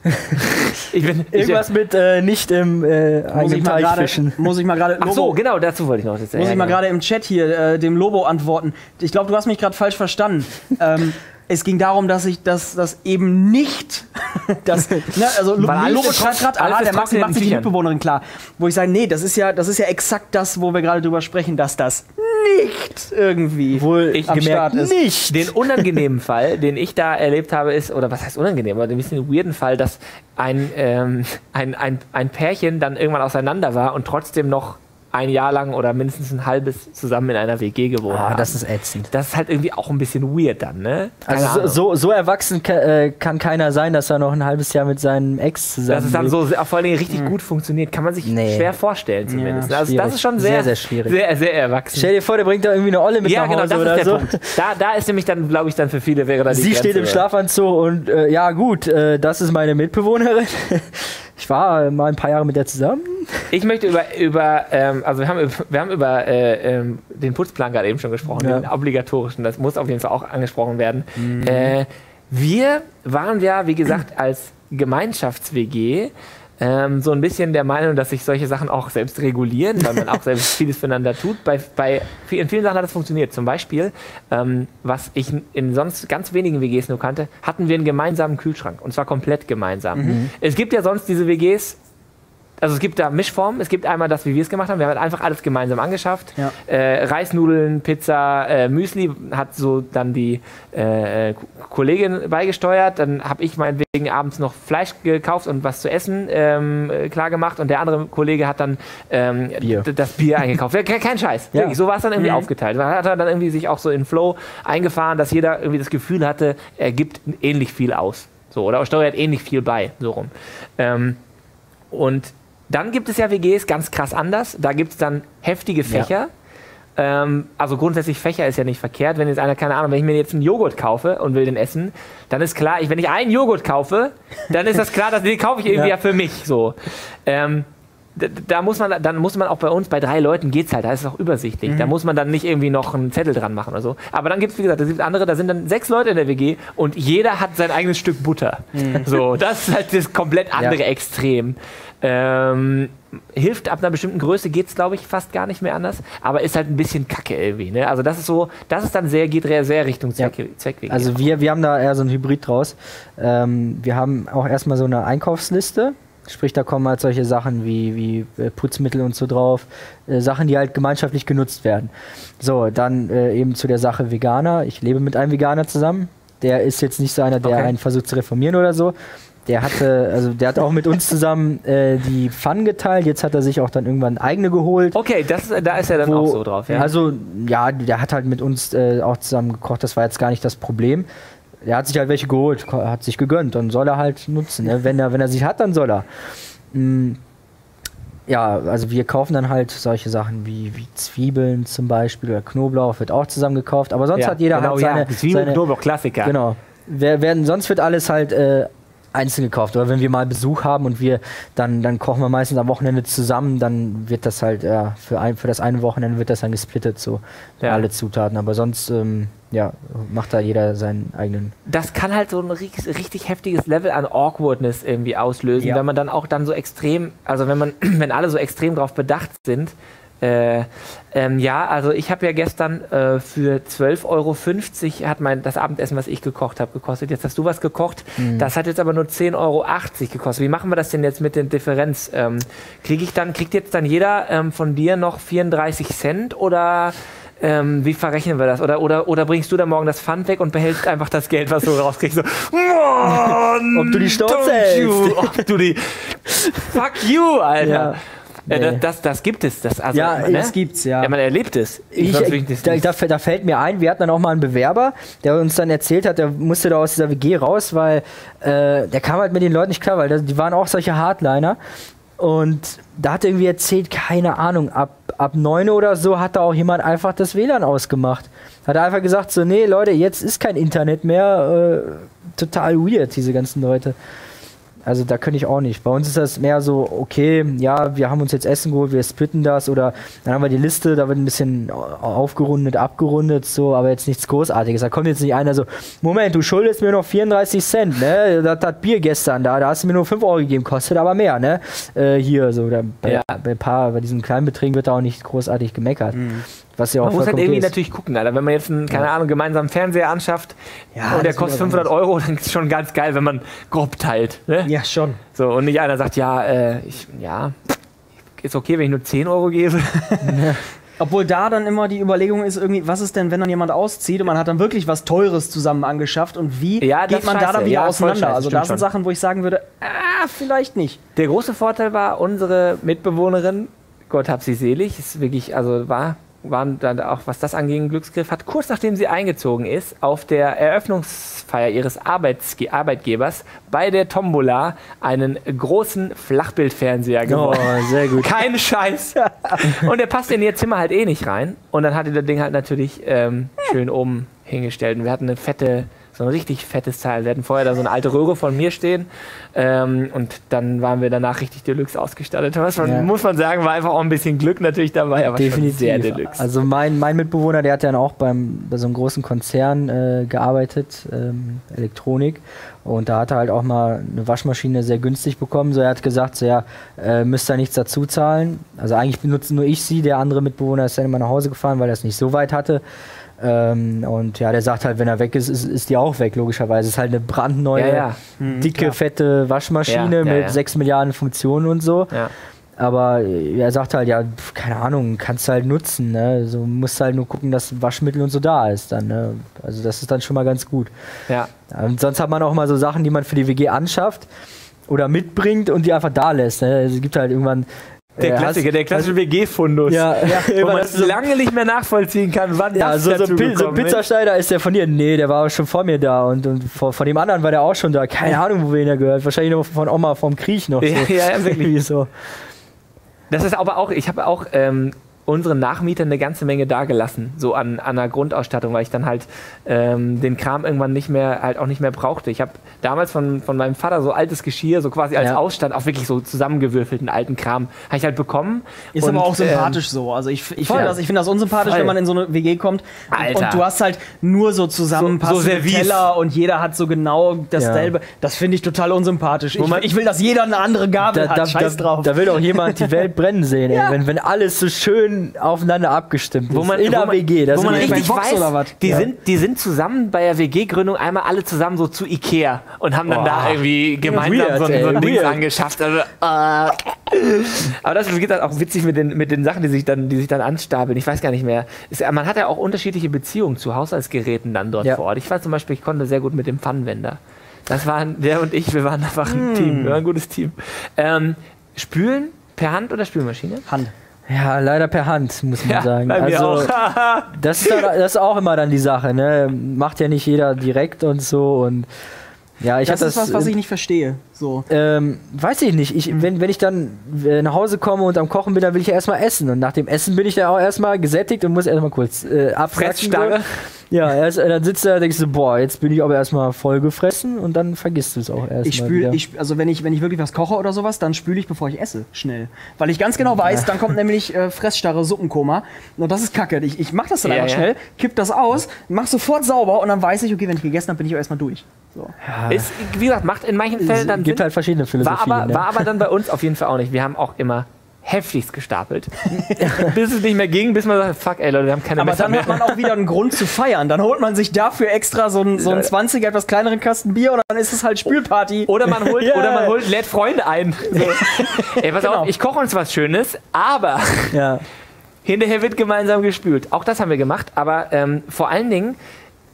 ich bin, Irgendwas ich, mit äh, nicht im äh, eigenen Teich fischen. Muss ich mal gerade... Ach so, genau, dazu wollte ich noch jetzt sagen. Muss ich mal gerade im Chat hier äh, dem Lobo antworten. Ich glaube, du hast mich gerade falsch verstanden. ähm, es ging darum, dass ich das dass eben nicht... das, ne, also Weil Lobo schreibt gerade, ah, der Maxi macht sich die Mitbewohnerin klar. Wo ich sage, nee, das ist ja, das ist ja exakt das, wo wir gerade drüber sprechen, dass das... nicht irgendwie wohl ich am gemerkt Start ist. Nicht. Den unangenehmen Fall, den ich da erlebt habe, ist, oder was heißt unangenehm, aber den bisschen weirden Fall, dass ein, ähm, ein, ein, ein Pärchen dann irgendwann auseinander war und trotzdem noch ein Jahr lang oder mindestens ein halbes zusammen in einer W G gewohnt ah, haben. Das ist ätzend. Das ist halt irgendwie auch ein bisschen weird dann, ne? Keine also so, so erwachsen kann, äh, kann keiner sein, dass er noch ein halbes Jahr mit seinem Ex zusammen ist. Dass es dann so vor allen Dingen richtig mhm. gut funktioniert, kann man sich nee. schwer vorstellen zumindest. Ja, also das ist schon sehr, sehr, sehr schwierig. Sehr, sehr erwachsen. Stell dir vor, der bringt da irgendwie eine Olle mit ja, nach Hause genau, das oder so. Punkt. Da, da ist nämlich dann, glaube ich, dann für viele wäre da die Sie Grenze steht im Schlafanzug und äh, ja gut, äh, das ist meine Mitbewohnerin. Ich war mal ein paar Jahre mit der zusammen. Ich möchte über, über ähm, also wir haben über, wir haben über äh, ähm, den Putzplan gerade eben schon gesprochen, ja. den obligatorischen, das muss auf jeden Fall auch angesprochen werden. Mhm. Äh, wir waren ja, wie gesagt, als Gemeinschafts-W G ähm, so ein bisschen der Meinung, dass sich solche Sachen auch selbst regulieren, weil man auch selbst vieles füreinander tut. Bei, bei, in vielen Sachen hat das funktioniert. Zum Beispiel, ähm, was ich in sonst ganz wenigen W Gs nur kannte, hatten wir einen gemeinsamen Kühlschrank. Und zwar komplett gemeinsam. Mhm. Es gibt ja sonst diese W Gs, also es gibt da Mischformen, es gibt einmal das, wie wir es gemacht haben, wir haben halt einfach alles gemeinsam angeschafft. Ja. Äh, Reisnudeln, Pizza, äh, Müsli hat so dann die äh, Kollegin beigesteuert, dann habe ich meinetwegen abends noch Fleisch gekauft und was zu essen ähm, klar gemacht und der andere Kollege hat dann ähm, Bier. D- das Bier eingekauft. Kein Scheiß, ja. so war es dann irgendwie mhm. aufgeteilt. Man hat dann irgendwie sich auch so in Flow eingefahren, dass jeder irgendwie das Gefühl hatte, er gibt ähnlich viel aus. So, oder steuert ähnlich viel bei, so rum. Ähm, und dann gibt es ja W Gs ganz krass anders. Da gibt es dann heftige Fächer. Ja. Ähm, also grundsätzlich Fächer ist ja nicht verkehrt. Wenn jetzt einer, keine Ahnung, wenn ich mir jetzt einen Joghurt kaufe und will den essen, dann ist klar, ich, wenn ich einen Joghurt kaufe, dann ist das klar, dass, den kaufe ich irgendwie ja, ja für mich. So. Ähm, da, da muss man, dann muss man auch bei uns, bei drei Leuten geht's halt, da ist es auch übersichtlich. Mhm. Da muss man dann nicht irgendwie noch einen Zettel dran machen oder so. Aber dann gibt es, wie gesagt, es gibt andere, da sind dann sechs Leute in der W G und jeder hat sein eigenes Stück Butter. Mhm. So, das ist halt das komplett andere ja. Extrem. Ähm, hilft ab einer bestimmten Größe geht's, glaube ich, fast gar nicht mehr anders, aber ist halt ein bisschen kacke irgendwie, ne? Also das ist so, das ist dann sehr, geht sehr Richtung Zweck, ja. Zweckweg. Also wir, wir haben da eher so ein Hybrid draus. Ähm, wir haben auch erstmal so eine Einkaufsliste, sprich da kommen halt solche Sachen wie, wie Putzmittel und so drauf, äh, Sachen, die halt gemeinschaftlich genutzt werden. So, dann äh, eben zu der Sache Veganer. Ich lebe mit einem Veganer zusammen, der ist jetzt nicht so einer, der okay. einen versucht zu reformieren oder so. Der hatte, also der hat auch mit uns zusammen äh, die Pfannen geteilt, jetzt hat er sich auch dann irgendwann eigene geholt. Okay, das, da ist er dann wo, auch so drauf, ja. Also, ja, der hat halt mit uns äh, auch zusammen gekocht, das war jetzt gar nicht das Problem. Der hat sich halt welche geholt, hat sich gegönnt und soll er halt nutzen, ne? Wenn er, wenn er sich hat, dann soll er. Mhm. ja, also wir kaufen dann halt solche Sachen wie, wie Zwiebeln zum Beispiel oder Knoblauch wird auch zusammen gekauft. Aber sonst ja, hat jeder genau, halt seine... Ja. Zwiebeln, seine, Knoblauch, Klassiker. Genau. Wer, werden, sonst wird alles halt äh, einzeln gekauft. Aber wenn wir mal Besuch haben und wir dann, dann kochen wir meistens am Wochenende zusammen, dann wird das halt, ja, für, ein, für das eine Wochenende wird das dann gesplittet, so ja. alle Zutaten. Aber sonst... Ähm, ja, macht da jeder seinen eigenen... Das kann halt so ein richtig heftiges Level an Awkwardness irgendwie auslösen, ja. wenn man dann auch dann so extrem, also wenn man, wenn alle so extrem drauf bedacht sind. Äh, ähm, ja, also ich habe ja gestern äh, für zwölf Euro fünfzig hat mein, das Abendessen, was ich gekocht habe, gekostet. Jetzt hast du was gekocht, mhm. das hat jetzt aber nur zehn Euro achtzig gekostet. Wie machen wir das denn jetzt mit den Differenz? Ähm, krieg ich dann, kriegt jetzt dann jeder ähm, von dir noch vierunddreißig Cent oder... Ähm, wie verrechnen wir das? Oder, oder, oder bringst du dann morgen das Pfand weg und behältst einfach das Geld, was du rauskriegst? So, Mann, ob du die you, ob du die fuck you, Alter. Ja, nee. äh, das, das, das gibt es. Das, also, ja, man, ne? das gibt's, ja. ja. Man erlebt es. Ich, ich, ich, da, da, da fällt mir ein, wir hatten dann auch mal einen Bewerber, der uns dann erzählt hat, der musste da aus dieser W G raus, weil äh, der kam halt mit den Leuten nicht klar, weil das, die waren auch solche Hardliner. Und da hat er irgendwie erzählt, keine Ahnung, ab, ab neun oder so hat da auch jemand einfach das W L A N ausgemacht. Hat er einfach gesagt so, nee Leute, jetzt ist kein Internet mehr. Äh, total weird, diese ganzen Leute. Also da könnte ich auch nicht. Bei uns ist das mehr so, okay, ja, wir haben uns jetzt Essen geholt, wir splitten das oder dann haben wir die Liste, da wird ein bisschen aufgerundet, abgerundet, so, aber jetzt nichts Großartiges. Da kommt jetzt nicht einer so, Moment, du schuldest mir noch vierunddreißig Cent, ne? Das hat Bier gestern da, da hast du mir nur fünf Euro gegeben, kostet aber mehr, ne? Äh, hier, so, da, bei, ja. bei, paar, bei diesen kleinen Beträgen wird da auch nicht großartig gemeckert. Mhm. Was ja auch man muss halt irgendwie ist. natürlich gucken, Alter. Wenn man jetzt einen, keine ja. Ahnung, gemeinsamen Fernseher anschafft ja, und der kostet fünfhundert Euro, dann ist es schon ganz geil, wenn man grob teilt. Ne? Ja, schon. So, und nicht einer sagt, ja, äh, ich, ja, ist okay, wenn ich nur zehn Euro gebe. Ja. Obwohl da dann immer die Überlegung ist, irgendwie, was ist denn, wenn dann jemand auszieht und man hat dann wirklich was Teures zusammen angeschafft und wie ja, geht man scheiße. da dann wieder ja, auseinander? Scheiße, also da sind schon Sachen, wo ich sagen würde, ah, vielleicht nicht. Der große Vorteil war, unsere Mitbewohnerin, Gott hab sie selig, ist wirklich, also war... waren dann auch, was das angeht, ein Glücksgriff, hat kurz nachdem sie eingezogen ist, auf der Eröffnungsfeier ihres Arbeitsge- Arbeitgebers bei der Tombola einen großen Flachbildfernseher gewonnen. Oh, sehr gut. Kein Scheiß. Und der passte in ihr Zimmer halt eh nicht rein. Und dann hat ihr das Ding halt natürlich ähm, schön oben hingestellt. Und wir hatten eine fette, so ein richtig fettes Teil. Wir hatten vorher da so eine alte Röhre von mir stehen. Ähm, und dann waren wir danach richtig Deluxe ausgestattet. Was man, ja. muss man sagen, war einfach auch ein bisschen Glück natürlich dabei, aber definitiv schon sehr Deluxe. Also mein, mein Mitbewohner, der hat dann auch beim, bei so einem großen Konzern äh, gearbeitet, ähm, Elektronik. Und da hat er halt auch mal eine Waschmaschine sehr günstig bekommen. So, er hat gesagt, so, ja, äh, müsst ihr nichts dazu zahlen. Also eigentlich benutze nur ich sie. Der andere Mitbewohner ist dann immer nach Hause gefahren, weil er es nicht so weit hatte. Ähm, und ja, der sagt halt, wenn er weg ist, ist, ist die auch weg, logischerweise. Es ist halt eine brandneue, ja, ja. Mhm, dicke, klar. fette Waschmaschine ja, ja, mit ja. sechs Milliarden Funktionen und so. Ja. Aber er sagt halt, ja, keine Ahnung, kannst du halt nutzen, ne? So musst halt nur gucken, dass Waschmittel und so da ist dann, ne? Also das ist dann schon mal ganz gut. Ja. Und sonst hat man auch mal so Sachen, die man für die W G anschafft oder mitbringt und die einfach da lässt, ne? Es gibt halt irgendwann... Der Klassiker, der klassische W G-Fundus, ja, ja, wo man das so lange nicht mehr nachvollziehen kann, wann ja, das so, dazu so gekommen so ein Pizzaschneider ist der von dir? Nee, der war schon vor mir da und, und vor, von dem anderen war der auch schon da. Keine Ahnung, wo wir ihn da gehört. Wahrscheinlich noch von Oma vom Krieg noch. So. Ja, ja, wirklich. So. Das ist aber auch, ich habe auch ähm, unseren Nachmietern eine ganze Menge dagelassen, so an, an einer Grundausstattung, weil ich dann halt ähm, den Kram irgendwann nicht mehr, halt auch nicht mehr brauchte. Ich habe damals von, von meinem Vater so altes Geschirr, so quasi als ja. Ausstand, auch wirklich so zusammengewürfelten alten Kram, habe ich halt bekommen. Ist und, aber auch sympathisch ähm, so. Also ich, ich finde das, find das unsympathisch, voll. wenn man in so eine W G kommt und, und du hast halt nur so zusammenpassende so, so Teller und jeder hat so genau dasselbe. Ja. Das finde ich total unsympathisch. Ich, ich will, dass jeder eine andere Gabel da, hat. Da, Scheiß da, drauf. Da will doch jemand die Welt brennen sehen, ja. ey, wenn, wenn alles so schön aufeinander abgestimmt wo man, ist. In der W G. Das wo man richtig weiß, oder was? Die, ja. sind, die sind zusammen bei der W G-Gründung einmal alle zusammen so zu Ikea und haben dann oh. da irgendwie gemeinsam weird, so, so ein Ding angeschafft. Also, äh. Aber das geht halt auch witzig mit den, mit den Sachen, die sich, dann, die sich dann anstapeln. Ich weiß gar nicht mehr. Es, man hat ja auch unterschiedliche Beziehungen zu Haushaltsgeräten dann dort ja. vor Ort. Ich weiß zum Beispiel, ich konnte sehr gut mit dem Pfannenwender. Das waren der und ich, wir waren einfach ein mm. Team. Wir waren ein gutes Team. Ähm, spülen per Hand oder Spülmaschine? Hand. Ja, leider per Hand, muss man ja, sagen. Also, das, ist dann, das ist auch immer dann die Sache, ne? Macht ja nicht jeder direkt und so. Und ja, ich das ist das was, was ich nicht verstehe. So. Ähm, weiß ich nicht. Ich, wenn, wenn ich dann nach Hause komme und am Kochen bin, dann will ich ja erstmal essen. Und nach dem Essen bin ich dann auch erstmal gesättigt und muss erstmal kurz äh, abfressen. Fressstarre. Ja, erst, dann sitzt du da und denkst du, boah, jetzt bin ich aber erstmal voll gefressen und dann vergisst du es auch erstmal. Ich spüle, ich, also wenn ich, wenn ich wirklich was koche oder sowas, dann spüle ich, bevor ich esse, schnell. Weil ich ganz genau weiß, ja. dann kommt nämlich äh, Fressstarre, Suppenkoma. Und das ist kacke. Ich, ich mach das dann ja, einfach ja. schnell, kipp das aus, mach sofort sauber und dann weiß ich, okay, wenn ich gegessen habe, bin ich auch erstmal durch. So. Ja. Ist, wie gesagt, macht in manchen Fällen dann. Es gibt Sinn, halt verschiedene Philosophien. War aber, ne? war aber dann bei uns auf jeden Fall auch nicht. Wir haben auch immer heftigst gestapelt. Bis es nicht mehr ging, bis man sagt, fuck ey Leute, wir haben keine Messer mehr. Aber dann hat man auch wieder einen Grund zu feiern. Dann holt man sich dafür extra so einen, so einen zwanziger, etwas kleineren Kasten Bier und dann ist es halt Spülparty. Oder man holt, yeah. oder man holt lädt Freunde ein. So. Ey, pass genau. auf, ich koche uns was Schönes, aber ja. hinterher wird gemeinsam gespült. Auch das haben wir gemacht, aber ähm, vor allen Dingen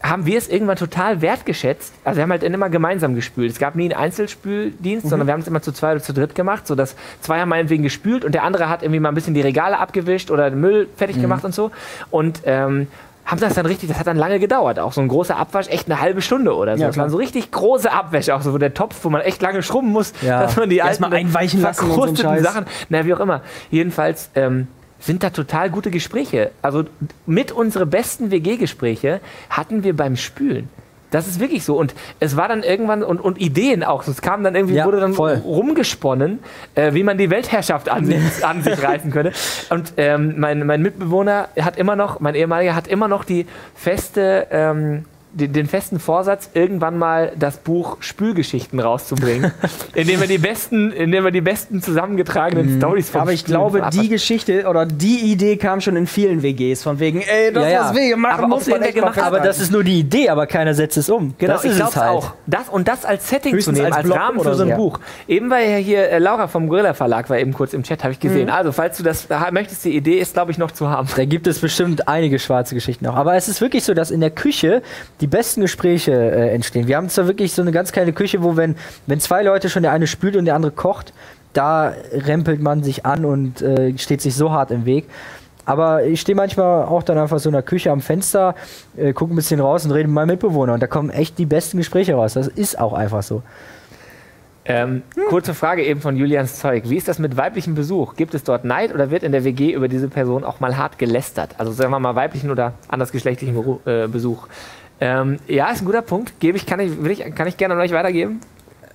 haben wir es irgendwann total wertgeschätzt. Also wir haben halt immer gemeinsam gespült. Es gab nie einen Einzelspüldienst, mhm. sondern wir haben es immer zu zweit oder zu dritt gemacht, sodass zwei haben meinetwegen gespült und der andere hat irgendwie mal ein bisschen die Regale abgewischt oder den Müll fertig mhm. gemacht und so. Und ähm, haben das dann richtig, das hat dann lange gedauert. Auch so ein großer Abwasch, echt eine halbe Stunde oder so. Ja, das waren so richtig große Abwäsche, auch so wo der Topf, wo man echt lange schrubben muss, ja. dass man die alten einweichen lassen und so Sachen, na wie auch immer. Jedenfalls ähm, sind da total gute Gespräche. Also mit unsere besten W G-Gespräche hatten wir beim Spülen. Das ist wirklich so. Und es war dann irgendwann, und, und Ideen auch, es kam dann irgendwie, ja, wurde dann voll. rumgesponnen, äh, wie man die Weltherrschaft an, an sich reißen könnte. Und ähm, mein, mein Mitbewohner hat immer noch, mein ehemaliger hat immer noch die feste, ähm, den, den festen Vorsatz, irgendwann mal das Buch Spülgeschichten rauszubringen, indem wir die besten, indem wir die besten zusammengetragenen mhm. Storys von. Aber ich glaube, die hat. Geschichte oder die Idee kam schon in vielen W Gs von wegen, ey, das ja, was ja. wir gemacht haben, muss man echt gemacht haben. Aber das ist nur die Idee, aber keiner setzt es um. Genau, das ist ich glaube halt. auch. Das und das als Setting Höchstens zu nehmen, als, als Rahmen für so ein ja. Buch. Eben war ja hier äh, Laura vom Gorilla Verlag war eben kurz im Chat, habe ich gesehen. Mhm. Also falls du das ha möchtest, die Idee ist, glaube ich, noch zu haben. Da gibt es bestimmt einige schwarze Geschichten auch. Aber es ist wirklich so, dass in der Küche die besten Gespräche äh, entstehen. Wir haben zwar wirklich so eine ganz kleine Küche, wo wenn, wenn zwei Leute schon der eine spült und der andere kocht, da rempelt man sich an und äh, steht sich so hart im Weg. Aber ich stehe manchmal auch dann einfach so in der Küche am Fenster, äh, gucke ein bisschen raus und rede mit meinem Mitbewohner und da kommen echt die besten Gespräche raus. Das ist auch einfach so. Ähm, hm. Kurze Frage eben von Julians Zeug. Wie ist das mit weiblichem Besuch? Gibt es dort Neid oder wird in der W G über diese Person auch mal hart gelästert? Also sagen wir mal weiblichen oder andersgeschlechtlichen äh, Besuch. Ähm, ja, ist ein guter Punkt. Gebe ich, kann ich, will ich, kann ich gerne an euch weitergeben?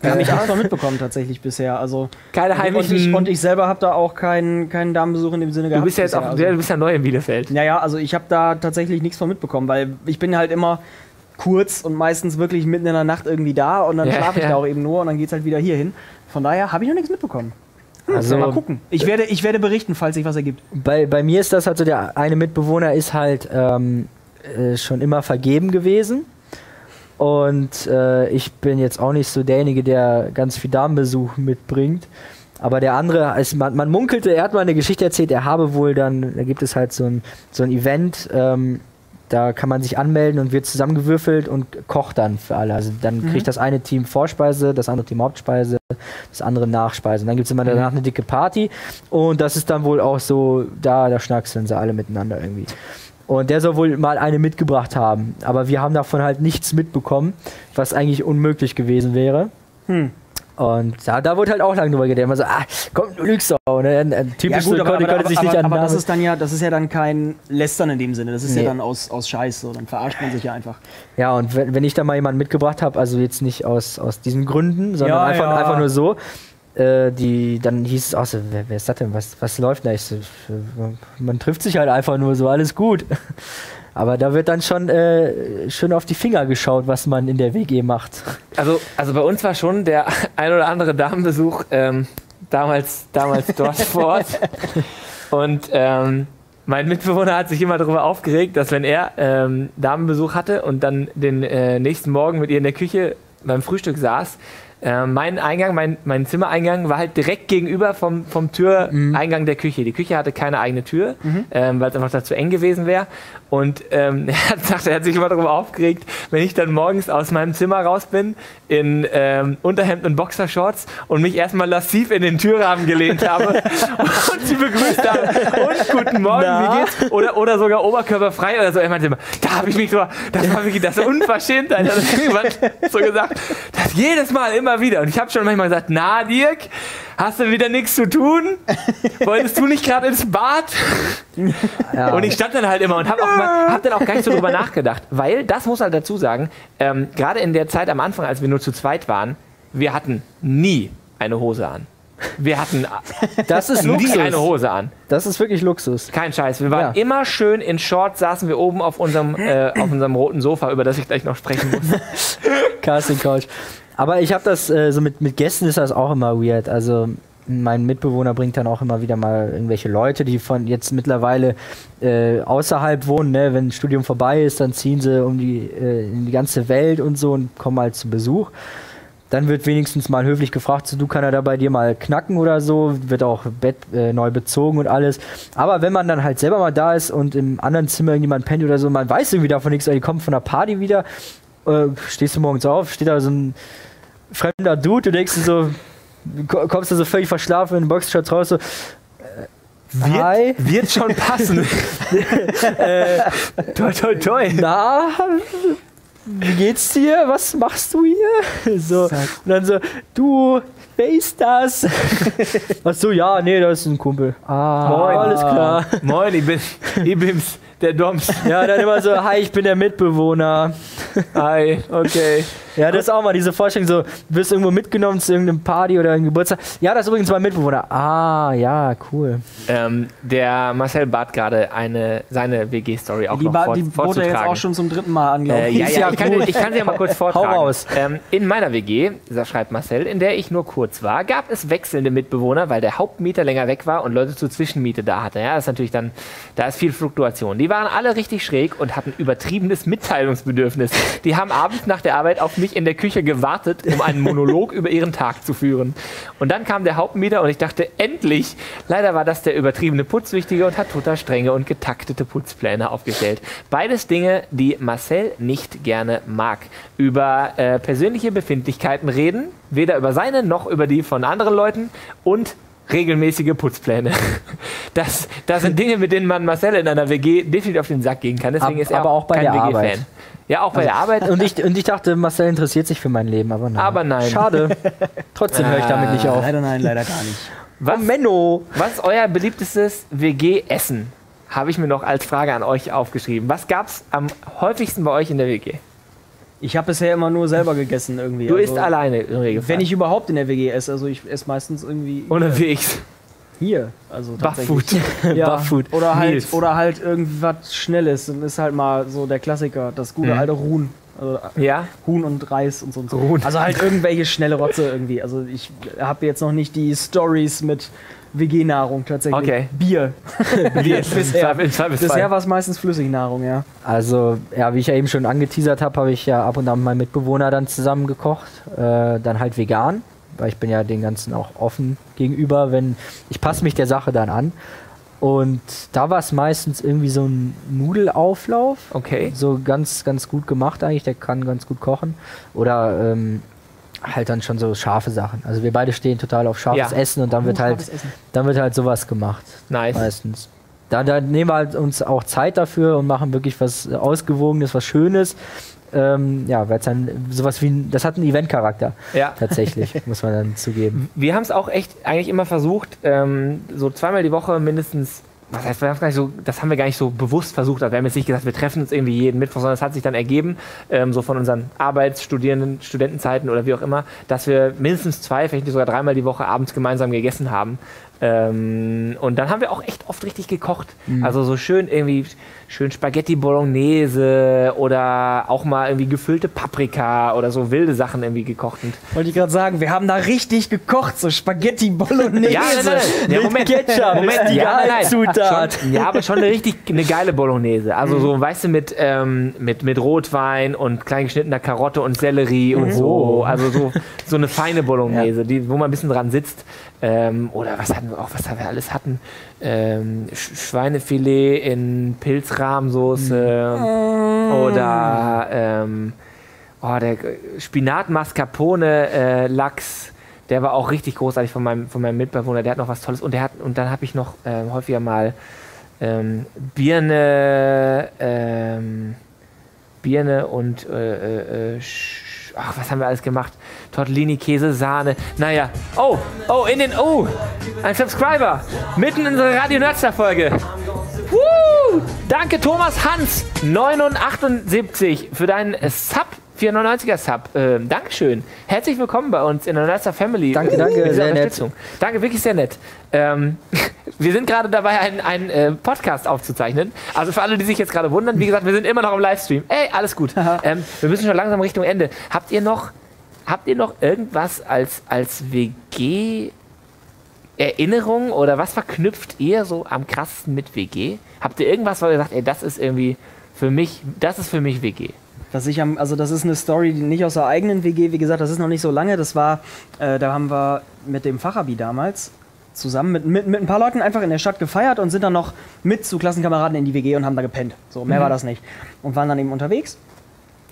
Ja, ich habe es noch mitbekommen tatsächlich bisher. Also keine heimlichen. Und ich, und ich selber habe da auch keinen, keinen Damenbesuch in dem Sinne gehabt. Du bist ja jetzt bisher, auch, also. Du bist ja neu in Bielefeld. Naja, also ich habe da tatsächlich nichts von mitbekommen, weil ich bin halt immer kurz und meistens wirklich mitten in der Nacht irgendwie da und dann ja, schlafe ich ja. da auch eben nur und dann geht's halt wieder hier hin. Von daher habe ich noch nichts mitbekommen. Hm, also mal gucken. Ich werde, ich werde berichten, falls sich was ergibt. Bei, bei mir ist das halt so, der eine Mitbewohner ist halt ähm, Äh, schon immer vergeben gewesen und äh, ich bin jetzt auch nicht so derjenige, der ganz viel Damenbesuch mitbringt, aber der andere, ist, man, man munkelte, er hat mal eine Geschichte erzählt, er habe wohl dann, da gibt es halt so ein, so ein Event, ähm, da kann man sich anmelden und wird zusammengewürfelt und kocht dann für alle, also dann mhm. kriegt das eine Team Vorspeise, das andere Team Hauptspeise, das andere Nachspeise und dann gibt es immer danach eine dicke Party und das ist dann wohl auch so, da, da schnackseln sie alle miteinander irgendwie. Und der soll wohl mal eine mitgebracht haben. Aber wir haben davon halt nichts mitbekommen, was eigentlich unmöglich gewesen wäre. Hm. Und da, da wurde halt auch lange drüber gedacht. Man so, ah, komm, du lügst auch. Ne? Ein, ein typisch, ja, gut, aber, aber, aber, sich aber, nicht aber, aber das ist dann ja, das ist ja dann kein Lästern in dem Sinne. Das ist nee. ja dann aus, aus Scheiß. So. Dann verarscht man sich ja einfach. Ja, und wenn, wenn ich da mal jemanden mitgebracht habe, also jetzt nicht aus, aus diesen Gründen, sondern ja, einfach, ja. einfach nur so, die dann hieß es auch so, wer, wer ist das denn, was, was läuft da? Ich so, man trifft sich halt einfach nur so, alles gut. Aber da wird dann schon äh, schön auf die Finger geschaut, was man in der W G macht. Also, also bei uns war schon der ein oder andere Damenbesuch ähm, damals, damals dort vor Ort. Und ähm, mein Mitbewohner hat sich immer darüber aufgeregt, dass wenn er ähm, Damenbesuch hatte und dann den äh, nächsten Morgen mit ihr in der Küche beim Frühstück saß, Äh, mein Eingang, mein, mein Zimmereingang war halt direkt gegenüber vom, vom Türeingang der Küche. Die Küche hatte keine eigene Tür, mhm. ähm, weil es einfach da zu eng gewesen wäre. Und ähm, er, hat, er hat sich immer darüber aufgeregt, wenn ich dann morgens aus meinem Zimmer raus bin, in ähm, Unterhemd und Boxershorts und mich erstmal lassiv in den Türrahmen gelehnt habe und sie begrüßt habe. Und guten Morgen, Na? wie geht's? Oder, oder sogar oberkörperfrei oder so. Er meinte immer, da habe ich mich drüber, das war wirklich das unverschämt. Alter. Das hat so gesagt, das jedes Mal immer wieder. Und ich habe schon manchmal gesagt, na Dirk, hast du wieder nichts zu tun? Wolltest du nicht gerade ins Bad? Ja. Und ich stand dann halt immer und habe hab dann auch gar nicht so drüber nachgedacht. Weil, das muss halt dazu sagen, ähm, gerade in der Zeit am Anfang, als wir nur zu zweit waren, wir hatten nie eine Hose an. Wir hatten das ist nie Luxus. eine Hose an. Das ist wirklich Luxus. Kein Scheiß. Wir waren ja. immer schön in Shorts, saßen wir oben auf unserem, äh, auf unserem roten Sofa, über das ich gleich noch sprechen muss. Casting Couch. Aber ich habe das, äh, so mit, mit Gästen ist das auch immer weird. Also mein Mitbewohner bringt dann auch immer wieder mal irgendwelche Leute, die von jetzt mittlerweile äh, außerhalb wohnen. Ne? Wenn ein Studium vorbei ist, dann ziehen sie um die, äh, in die ganze Welt und so und kommen halt zu Besuch. Dann wird wenigstens mal höflich gefragt, so, du, kann er da bei dir mal knacken oder so, wird auch Bett äh, neu bezogen und alles. Aber wenn man dann halt selber mal da ist und im anderen Zimmer irgendjemand pennt oder so, man weiß irgendwie davon nichts, die kommen von der Party wieder, äh, stehst du morgens auf, steht da so ein fremder Dude, du denkst so, kommst du so völlig verschlafen in den Boxshorts raus, so, Wird, wird schon passen. äh, toi, toi, toi. Na, wie geht's dir? Was machst du hier? So. Und dann so, du, wer ist das? Ach so, ja, nee, das ist ein Kumpel. Ah, Moin. Alles klar. Moin, ich bin, ich bin's, der Doms. Ja, dann immer so, hi, ich bin der Mitbewohner. Hi, okay. Ja, das ist auch mal diese Vorstellung, so, du wirst irgendwo mitgenommen zu irgendeinem Party oder einem Geburtstag. Ja, das ist übrigens mein Mitbewohner. Ah, ja, cool. Ähm, der Marcel bat gerade eine, seine W G-Story auch die noch vor, die vorzutragen. Die wurde jetzt auch schon zum dritten Mal angelaufen. Äh, ja, ja, ich kann, ich kann sie ja mal kurz vortragen. Hau raus. Ähm, in meiner W G, da schreibt Marcel, in der ich nur kurz war, gab es wechselnde Mitbewohner, weil der Hauptmieter länger weg war und Leute zur Zwischenmiete da hatte. Ja, das ist natürlich dann, da ist viel Fluktuation. Die waren alle richtig schräg und hatten übertriebenes Mitteilungsbedürfnis. Die haben abends nach der Arbeit auf mich in der Küche gewartet, um einen Monolog über ihren Tag zu führen. Und dann kam der Hauptmieter und ich dachte, endlich! Leider war das der übertriebene Putzwichtige und hat total strenge und getaktete Putzpläne aufgestellt. Beides Dinge, die Marcel nicht gerne mag. Über äh, persönliche Befindlichkeiten reden, weder über seine noch über die von anderen Leuten und regelmäßige Putzpläne. Das, das sind Dinge, mit denen man Marcel in einer W G definitiv auf den Sack gehen kann. Deswegen ist er aber auch kein W G-Fan. Ja, auch bei also, der Arbeit. Und ich, und ich dachte, Marcel interessiert sich für mein Leben, aber nein. Aber nein. Schade. Trotzdem höre ich damit nicht auf. Leider nein, leider gar nicht. Was, oh, Menno. Was ist euer beliebtestes W G-Essen? Habe ich mir noch als Frage an euch aufgeschrieben. Was gab es am häufigsten bei euch in der W G? Ich habe bisher immer nur selber gegessen irgendwie. Du isst also, alleine im Regelfall. Wenn ich überhaupt in der W G esse. Also ich esse meistens irgendwie... Unterwegs. Hier, also tatsächlich. Buff-Food. Ja. Buff-Food. Oder halt, oder halt irgendwas Schnelles. Dann ist halt mal so der Klassiker, das gute mhm. alte Huhn. Also ja? Huhn und Reis und so und so. Huhn. Also halt irgendwelche schnelle Rotze irgendwie. Also ich habe jetzt noch nicht die Stories mit W G-Nahrung tatsächlich. Okay. Bier. Bier. Bisher, Bisher war es meistens Flüssignahrung, ja. Also, ja, wie ich ja eben schon angeteasert habe, habe ich ja ab und an mit meinem Mitbewohner dann zusammen gekocht. Äh, dann halt vegan. Weil ich bin ja den Ganzen auch offen gegenüber, wenn ich passe mich der Sache dann an. Und da war es meistens irgendwie so ein Nudelauflauf. Okay. So ganz, ganz gut gemacht eigentlich, der kann ganz gut kochen. Oder ähm, halt dann schon so scharfe Sachen. Also wir beide stehen total auf scharfes ja. Essen und dann oh, wird halt dann wird halt sowas gemacht. Nice. Meistens. Da, da nehmen wir halt uns auch Zeit dafür und machen wirklich was Ausgewogenes, was Schönes. Ähm, ja, weil es dann sowas wie ein, das hat einen Event-Charakter. Ja. Tatsächlich, muss man dann zugeben. Wir haben es auch echt eigentlich immer versucht, ähm, so zweimal die Woche mindestens, was heißt, wir haben es gar nicht so, das haben wir gar nicht so bewusst versucht. Also wir haben jetzt nicht gesagt, wir treffen uns irgendwie jeden Mittwoch, sondern es hat sich dann ergeben, ähm, so von unseren Arbeits-, Studierenden, Studentenzeiten oder wie auch immer, dass wir mindestens zwei, vielleicht sogar dreimal die Woche abends gemeinsam gegessen haben. Ähm, und dann haben wir auch echt oft richtig gekocht. Mhm. Also so schön irgendwie, schön Spaghetti Bolognese oder auch mal irgendwie gefüllte Paprika oder so wilde Sachen irgendwie gekocht. Und wollte ich gerade sagen, wir haben da richtig gekocht, so Spaghetti Bolognese. Ja, nein, nein, nein. Ja, Moment, Ketchup, Moment, die ja, nein, Zutat. Schon, ja, aber schon eine richtig, eine geile Bolognese. Also mhm. so, weißt du, mit, ähm, mit, mit Rotwein und klein geschnittener Karotte und Sellerie mhm. und so. Also so, so eine feine Bolognese, ja. die, wo man ein bisschen dran sitzt. Ähm, oder was hatten wir auch, was wir alles hatten? Ähm, Sch Schweinefilet in Pilzrahmsoße mm. oder ähm, Oh, der Spinat-Mascarpone-Lachs, äh, der war auch richtig großartig von meinem, von meinem Mitbewohner. Der hat noch was Tolles. Und, der hat, und dann habe ich noch äh, häufiger mal ähm, Birne, ähm, Birne und äh, äh, ach, was haben wir alles gemacht? Tortellini, Käse, Sahne. Naja. Oh, oh, in den, oh, ein Subscriber. Mitten in unserer Radio NerdStar-Folge. Woo! Danke, Thomas Hans, neunhundertachtundsiebzig, für deinen Sub. vierhundertneunziger Sub. Ähm, Dankeschön. Herzlich willkommen bei uns in der NerdStar Family. Danke, danke, sehr nett. Danke, wirklich sehr nett. Ähm, wir sind gerade dabei, einen, einen äh, Podcast aufzuzeichnen. Also für alle, die sich jetzt gerade wundern, wie gesagt, wir sind immer noch im Livestream. Ey, alles gut. Ähm, wir müssen schon langsam Richtung Ende. Habt ihr noch, habt ihr noch irgendwas als, als W G-Erinnerung oder was verknüpft ihr so am krassesten mit W G? Habt ihr irgendwas, wo ihr sagt, ey, das ist irgendwie für mich, das ist für mich W G? Was ich am, also das ist eine Story, die nicht aus der eigenen W G, wie gesagt, das ist noch nicht so lange, das war, äh, da haben wir mit dem Fachabi damals zusammen mit, mit, mit ein paar Leuten einfach in der Stadt gefeiert und sind dann noch mit zu Klassenkameraden in die W G und haben da gepennt. So, mehr mhm. war das nicht. Und waren dann eben unterwegs.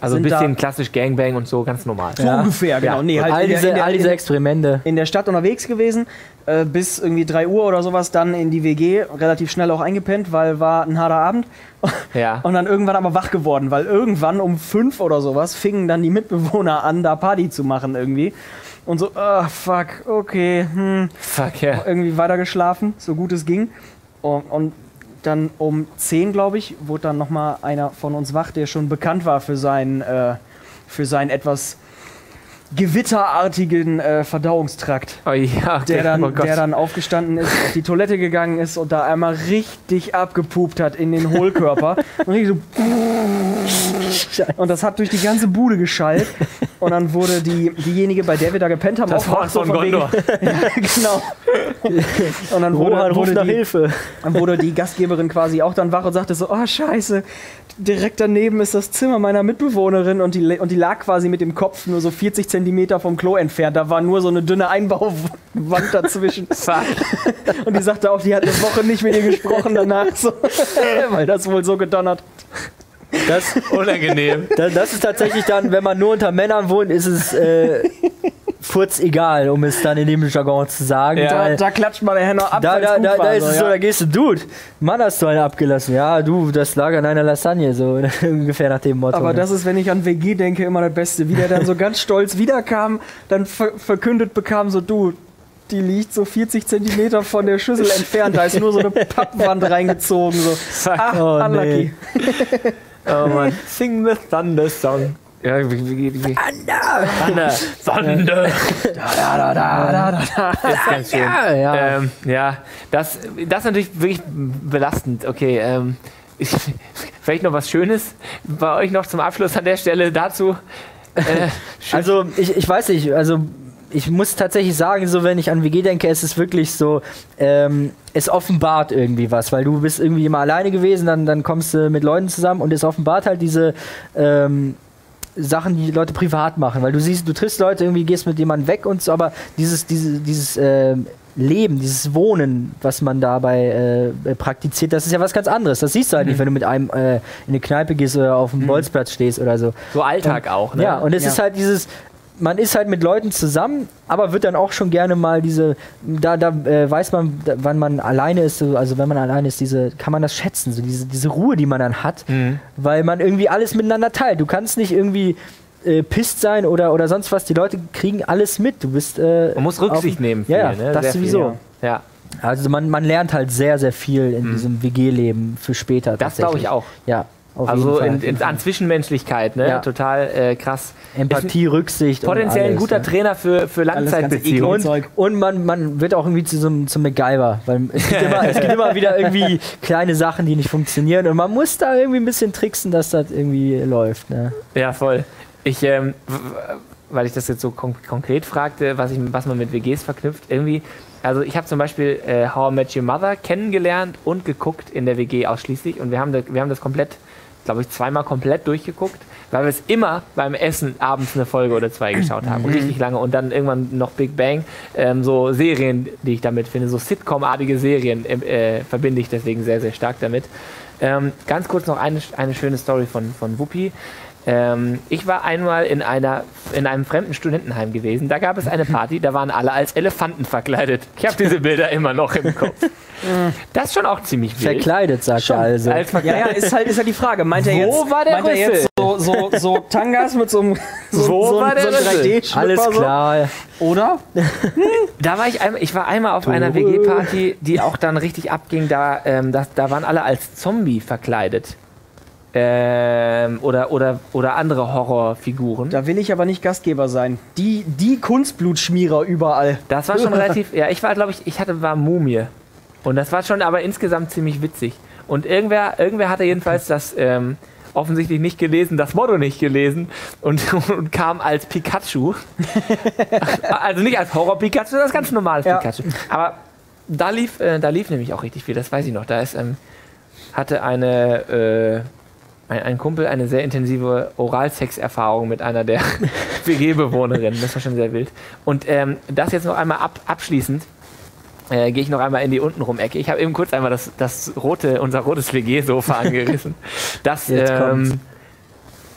Also ein bisschen klassisch Gangbang und so, ganz normal. So ja. ungefähr, genau. Ja. Nee, halt all, in diese, in der, all diese Experimente. In der Stadt unterwegs gewesen, äh, bis irgendwie drei Uhr oder sowas, dann in die W G, relativ schnell auch eingepennt, weil war ein harter Abend. Ja. Und dann irgendwann aber wach geworden, weil irgendwann um fünf oder sowas fingen dann die Mitbewohner an, da Party zu machen irgendwie. Und so, ah, oh, fuck, okay, hm. Fuck, ja. Yeah. Irgendwie weitergeschlafen, so gut es ging. Und, und dann um zehn, glaube ich, wurde dann nochmal einer von uns wach, der schon bekannt war für seinen, äh, für seinen etwas gewitterartigen äh, Verdauungstrakt. Oh ja, okay. der, dann, oh der dann aufgestanden ist, auf die Toilette gegangen ist und da einmal richtig abgepupt hat in den Hohlkörper. Und richtig so. Und das hat durch die ganze Bude geschallt. Und dann wurde die, diejenige, bei der wir da gepennt haben, das auch war so von Gondor. Ja, genau. Und dann wurde, Rohan ruft nach Hilfe. Dann wurde die Gastgeberin quasi auch dann wach und sagte so, oh scheiße, direkt daneben ist das Zimmer meiner Mitbewohnerin. Und die, und die lag quasi mit dem Kopf nur so vierzig Zentimeter vom Klo entfernt. Da war nur so eine dünne Einbauwand dazwischen. Und die sagte auch, die hat eine Woche nicht mit ihr gesprochen danach. So. Weil das wohl so gedonnert hat. Das, unangenehm. Das, das ist tatsächlich dann, wenn man nur unter Männern wohnt, ist es äh, furz egal, um es dann in dem Jargon zu sagen. Ja. Da, da klatscht man nachher noch ab. Da, da, da, da ist es ja. so, da gehst du, Dude, Mann, hast du einen abgelassen. Ja, du, das lag an einer Lasagne, so ungefähr nach dem Motto. Aber das ist, wenn ich an W G denke, immer das Beste. Wie der dann so ganz stolz wiederkam, dann ver verkündet bekam, so, du, die liegt so vierzig Zentimeter von der Schüssel entfernt. Da ist nur so eine Pappwand reingezogen. So. Ach, oh, unlucky. Nee. Oh Mann. Sing the Thunder Song. Ja, wie, wie, wie. Thunder! Thunder! Thunder! Da, da, da, da, da, da, da. Ist ganz schön. Ja, ja. Ähm, ja. Das, das ist natürlich wirklich belastend. Okay, ähm, ich, vielleicht noch was Schönes bei euch noch zum Abschluss an der Stelle dazu. Äh, also, ich, ich weiß nicht, also ich muss tatsächlich sagen, so wenn ich an W G denke, es ist wirklich so, ähm, es offenbart irgendwie was, weil du bist irgendwie immer alleine gewesen, dann, dann kommst du mit Leuten zusammen und es offenbart halt diese ähm, Sachen, die Leute privat machen, weil du siehst, du triffst Leute, irgendwie gehst mit jemandem weg und so, aber dieses, diese, dieses äh, Leben, dieses Wohnen, was man dabei äh, praktiziert, das ist ja was ganz anderes. Das siehst du halt mhm. nicht, wenn du mit einem äh, in eine Kneipe gehst oder auf dem mhm. Bolzplatz stehst oder so. So Alltag und, auch, ne? Ja, und es ja. ist halt dieses... Man ist halt mit Leuten zusammen, aber wird dann auch schon gerne mal diese, da, da äh, weiß man, da, wann man alleine ist, so, also wenn man alleine ist, diese, kann man das schätzen, so diese, diese Ruhe, die man dann hat, mhm. weil man irgendwie alles miteinander teilt. Du kannst nicht irgendwie äh, pisst sein oder, oder sonst was, die Leute kriegen alles mit. Du bist... Äh, man muss Rücksicht auf, nehmen. Viel, ja, ne? das sehr sowieso. Viel, ja. Also man, man lernt halt sehr, sehr viel in mhm. diesem W G-Leben für später. Das glaube ich auch. Ja. Also in, in, an Zwischenmenschlichkeit, ne? Ja. Total äh, krass. Empathie, ist Rücksicht. Potenziell und alles, ein guter ja. Trainer für, für Langzeitbeziehungen. Und, und man, man wird auch irgendwie zum, zum MacGyver, weil es gibt, immer, es gibt immer wieder irgendwie kleine Sachen, die nicht funktionieren und man muss da irgendwie ein bisschen tricksen, dass das irgendwie läuft. Ne? Ja, voll. Ich, ähm, weil ich das jetzt so konk konkret fragte, was, ich, was man mit W Gs verknüpft, irgendwie. Also ich habe zum Beispiel äh, How I Met Your Mother kennengelernt und geguckt in der W G ausschließlich und wir haben das, wir haben das komplett... glaube ich, zweimal komplett durchgeguckt, weil wir es immer beim Essen abends eine Folge oder zwei geschaut haben. Mhm. Richtig lange. Und dann irgendwann noch Big Bang. Ähm, so Serien, die ich damit finde, so Sitcom-artige Serien äh, verbinde ich deswegen sehr, sehr stark damit. Ähm, ganz kurz noch eine, eine schöne Story von, von Wuppi. Ähm, ich war einmal in, einer, in einem fremden Studentenheim gewesen. Da gab es eine Party, da waren alle als Elefanten verkleidet. Ich habe diese Bilder immer noch im Kopf. Das ist schon auch ziemlich wild. Verkleidet, sagt er also. Als ja, ja, ist halt, ist halt die Frage. Meint er jetzt, wo war der meint er jetzt so, so, so Tangas mit so einem so, so so drei D-Schwipper? Alles klar. So. Oder? Da war ich einmal, ich war einmal auf du. einer W G-Party, die auch dann richtig abging. Da, ähm, das, da waren alle als Zombie verkleidet. Ähm, oder, oder, oder andere Horrorfiguren. Da will ich aber nicht Gastgeber sein. Die, die Kunstblutschmierer überall. Das war schon relativ... Ja, ich war, glaube ich, ich hatte war Mumie. Und das war schon aber insgesamt ziemlich witzig. Und irgendwer, irgendwer hatte jedenfalls das ähm, offensichtlich nicht gelesen, das Motto nicht gelesen und, und kam als Pikachu. Also nicht als Horror-Pikachu, das ist ganz normales ja. Pikachu. Aber da lief, äh, da lief nämlich auch richtig viel, das weiß ich noch. Da ist, ähm, hatte eine... Äh, Ein, ein Kumpel eine sehr intensive Oralsex-Erfahrung mit einer der W G-Bewohnerinnen. Das war schon sehr wild. Und ähm, das jetzt noch einmal ab, abschließend, äh, gehe ich noch einmal in die Untenrum-Ecke. Ich habe eben kurz einmal das, das rote, unser rotes W G-Sofa angerissen. Das ähm,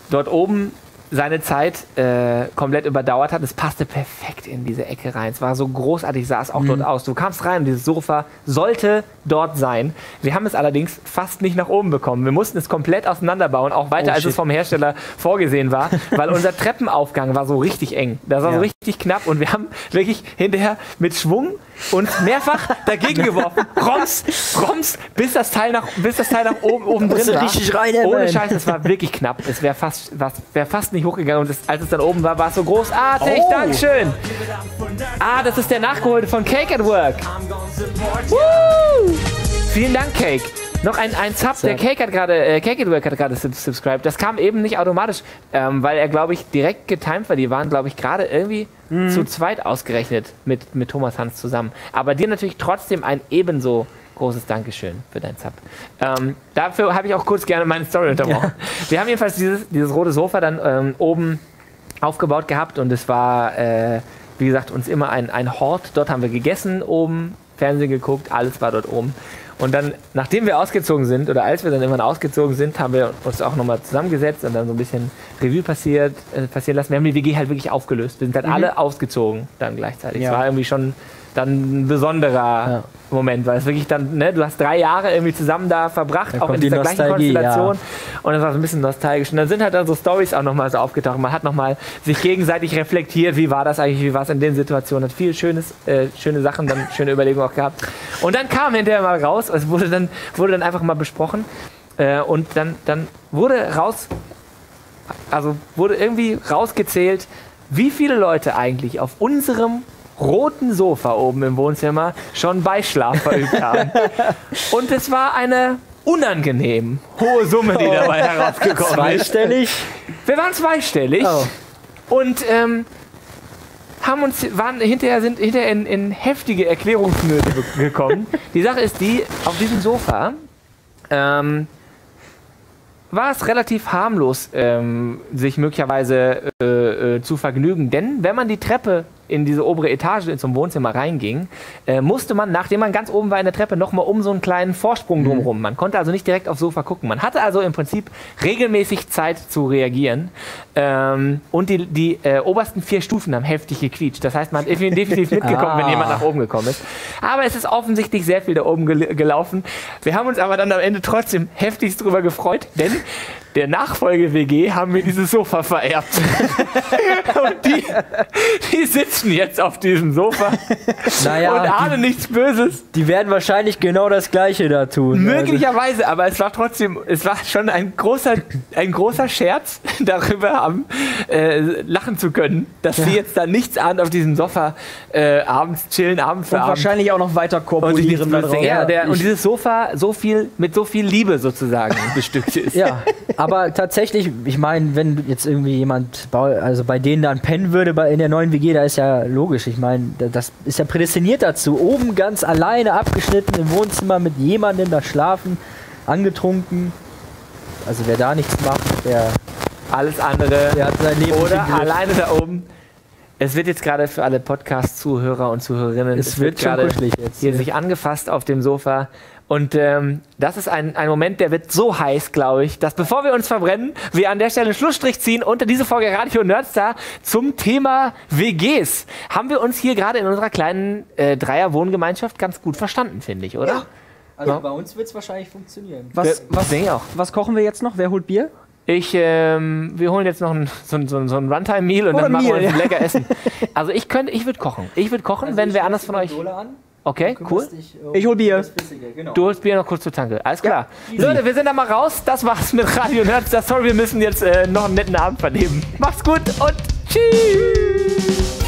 dort oben seine Zeit äh, komplett überdauert hat. Es passte perfekt in diese Ecke rein. Es war so großartig, sah es auch mhm. dort aus. Du kamst rein und dieses Sofa sollte dort sein. Wir haben es allerdings fast nicht nach oben bekommen. Wir mussten es komplett auseinanderbauen, auch weiter, oh, als shit. es vom Hersteller vorgesehen war, weil unser Treppenaufgang war so richtig eng. Das war ja. so richtig knapp und wir haben wirklich hinterher mit Schwung und mehrfach dagegen geworfen. Roms, roms, bis das Teil nach, bis das Teil nach oben, oben drin war. Richtig rein, ohne Scheiß, es war wirklich knapp. Es wäre fast, wär fast nicht hochgegangen und das, als es dann oben war, war es so großartig. Oh. Dankeschön. Ah, das ist der Nachgeholte von Cake at Work. Woo! Vielen Dank, Cake. Noch ein, ein Sub, der Cake hat gerade, äh, Cake at Work hat gerade subscribed. Das kam eben nicht automatisch, ähm, weil er, glaube ich, direkt getimed war. Die waren, glaube ich, gerade irgendwie mhm. zu zweit ausgerechnet mit, mit Thomas Hans zusammen. Aber dir natürlich trotzdem ein ebenso großes Dankeschön für deinen Sub. Ähm, dafür habe ich auch kurz gerne meine Story unterbrochen. Ja. Wir haben jedenfalls dieses, dieses rote Sofa dann ähm, oben aufgebaut gehabt und es war, äh, wie gesagt, uns immer ein, ein Hort. Dort haben wir gegessen oben, Fernsehen geguckt, alles war dort oben. Und dann, nachdem wir ausgezogen sind, oder als wir dann irgendwann ausgezogen sind, haben wir uns auch nochmal zusammengesetzt und dann so ein bisschen Revue passiert, äh, passieren lassen. Wir haben die W G halt wirklich aufgelöst. Wir sind halt mhm. alle ausgezogen dann gleichzeitig. Es ja. war irgendwie schon dann ein besonderer ja. Moment, weil es wirklich dann, ne, du hast drei Jahre irgendwie zusammen da verbracht, da auch in dieser die gleichen Konstellation. Ja. Und das war so ein bisschen nostalgisch. Und dann sind halt dann so Storys auch nochmal so aufgetaucht. Man hat nochmal sich gegenseitig reflektiert, wie war das eigentlich, wie war es in den Situationen. Hat viel Schönes, äh, schöne Sachen, dann schöne Überlegungen auch gehabt. Und dann kam hinterher mal raus, es wurde dann, wurde dann einfach mal besprochen. Äh, und dann, dann wurde raus, also wurde irgendwie rausgezählt, wie viele Leute eigentlich auf unserem roten Sofa oben im Wohnzimmer schon Beischlaf verübt haben. Und es war eine unangenehm hohe Summe, die dabei herausgekommen ist. Zweistellig? Wir waren zweistellig oh. und ähm, haben uns, waren hinterher, sind hinterher in, in heftige Erklärungsnöte gekommen. Die Sache ist die, auf diesem Sofa ähm, war es relativ harmlos, ähm, sich möglicherweise äh, äh, zu vergnügen. Denn wenn man die Treppe in diese obere Etage in zum Wohnzimmer reinging, äh, musste man, nachdem man ganz oben war in der Treppe, nochmal um so einen kleinen Vorsprung drumherum. Man konnte also nicht direkt aufs Sofa gucken. Man hatte also im Prinzip regelmäßig Zeit zu reagieren. Ähm, und die, die äh, obersten vier Stufen haben heftig gequietscht. Das heißt, man hat definitiv mitgekommen, ah. wenn jemand nach oben gekommen ist. Aber es ist offensichtlich sehr viel da oben gel gelaufen. Wir haben uns aber dann am Ende trotzdem heftigst drüber gefreut, denn der Nachfolge-W G haben wir dieses Sofa vererbt. Und die, die sitzen jetzt auf diesem Sofa naja, und ahnen die, nichts Böses. Die werden wahrscheinlich genau das Gleiche da tun. Möglicherweise, also. aber es war trotzdem, es war schon ein großer, ein großer Scherz, darüber haben, äh, lachen zu können, dass ja. sie jetzt da nichts ahnen auf diesem Sofa äh, abends chillen, abends für und Abend. wahrscheinlich auch noch weiter korpulieren. Und, da ja, der, und dieses Sofa so viel, mit so viel Liebe sozusagen bestückt ist. Ja. Aber tatsächlich, ich meine, wenn jetzt irgendwie jemand bei, also bei denen dann pennen würde bei, in der neuen W G, da ist ja logisch. Ich meine, das ist ja prädestiniert dazu. Oben ganz alleine abgeschnitten im Wohnzimmer mit jemandem da schlafen, angetrunken. Also wer da nichts macht, der... Alles andere der hat sein Leben oder alleine da oben. Es wird jetzt gerade für alle Podcast-Zuhörer und Zuhörerinnen, es, es wird, wird gerade jetzt, hier ja. sich angefasst auf dem Sofa. Und ähm, das ist ein, ein Moment, der wird so heiß, glaube ich, dass bevor wir uns verbrennen, wir an der Stelle einen Schlussstrich ziehen unter diese Folge Radio Nerdstar zum Thema W Gs. Haben wir uns hier gerade in unserer kleinen äh, Dreier-Wohngemeinschaft ganz gut verstanden, finde ich, oder? Ja. Also ja. bei uns wird es wahrscheinlich funktionieren. Was, was, denke ich auch. Was kochen wir jetzt noch? Wer holt Bier? Ich, ähm, wir holen jetzt noch ein, so, so, so ein Runtime-Meal und oh, dann machen Meal, wir uns ja. lecker Essen. Also ich könnte, ich würde kochen. Ich würde kochen, also wenn ich wer anders von euch... An. Okay, cool. Dich, oh, ich hol Bier. Genau. Du holst Bier noch kurz zur Tanke. Alles klar. Ja, Leute, wir sind dann mal raus. Das war's mit Radio Nerdstar. Sorry, wir müssen jetzt äh, noch einen netten Abend verleben. Macht's gut und tschüss.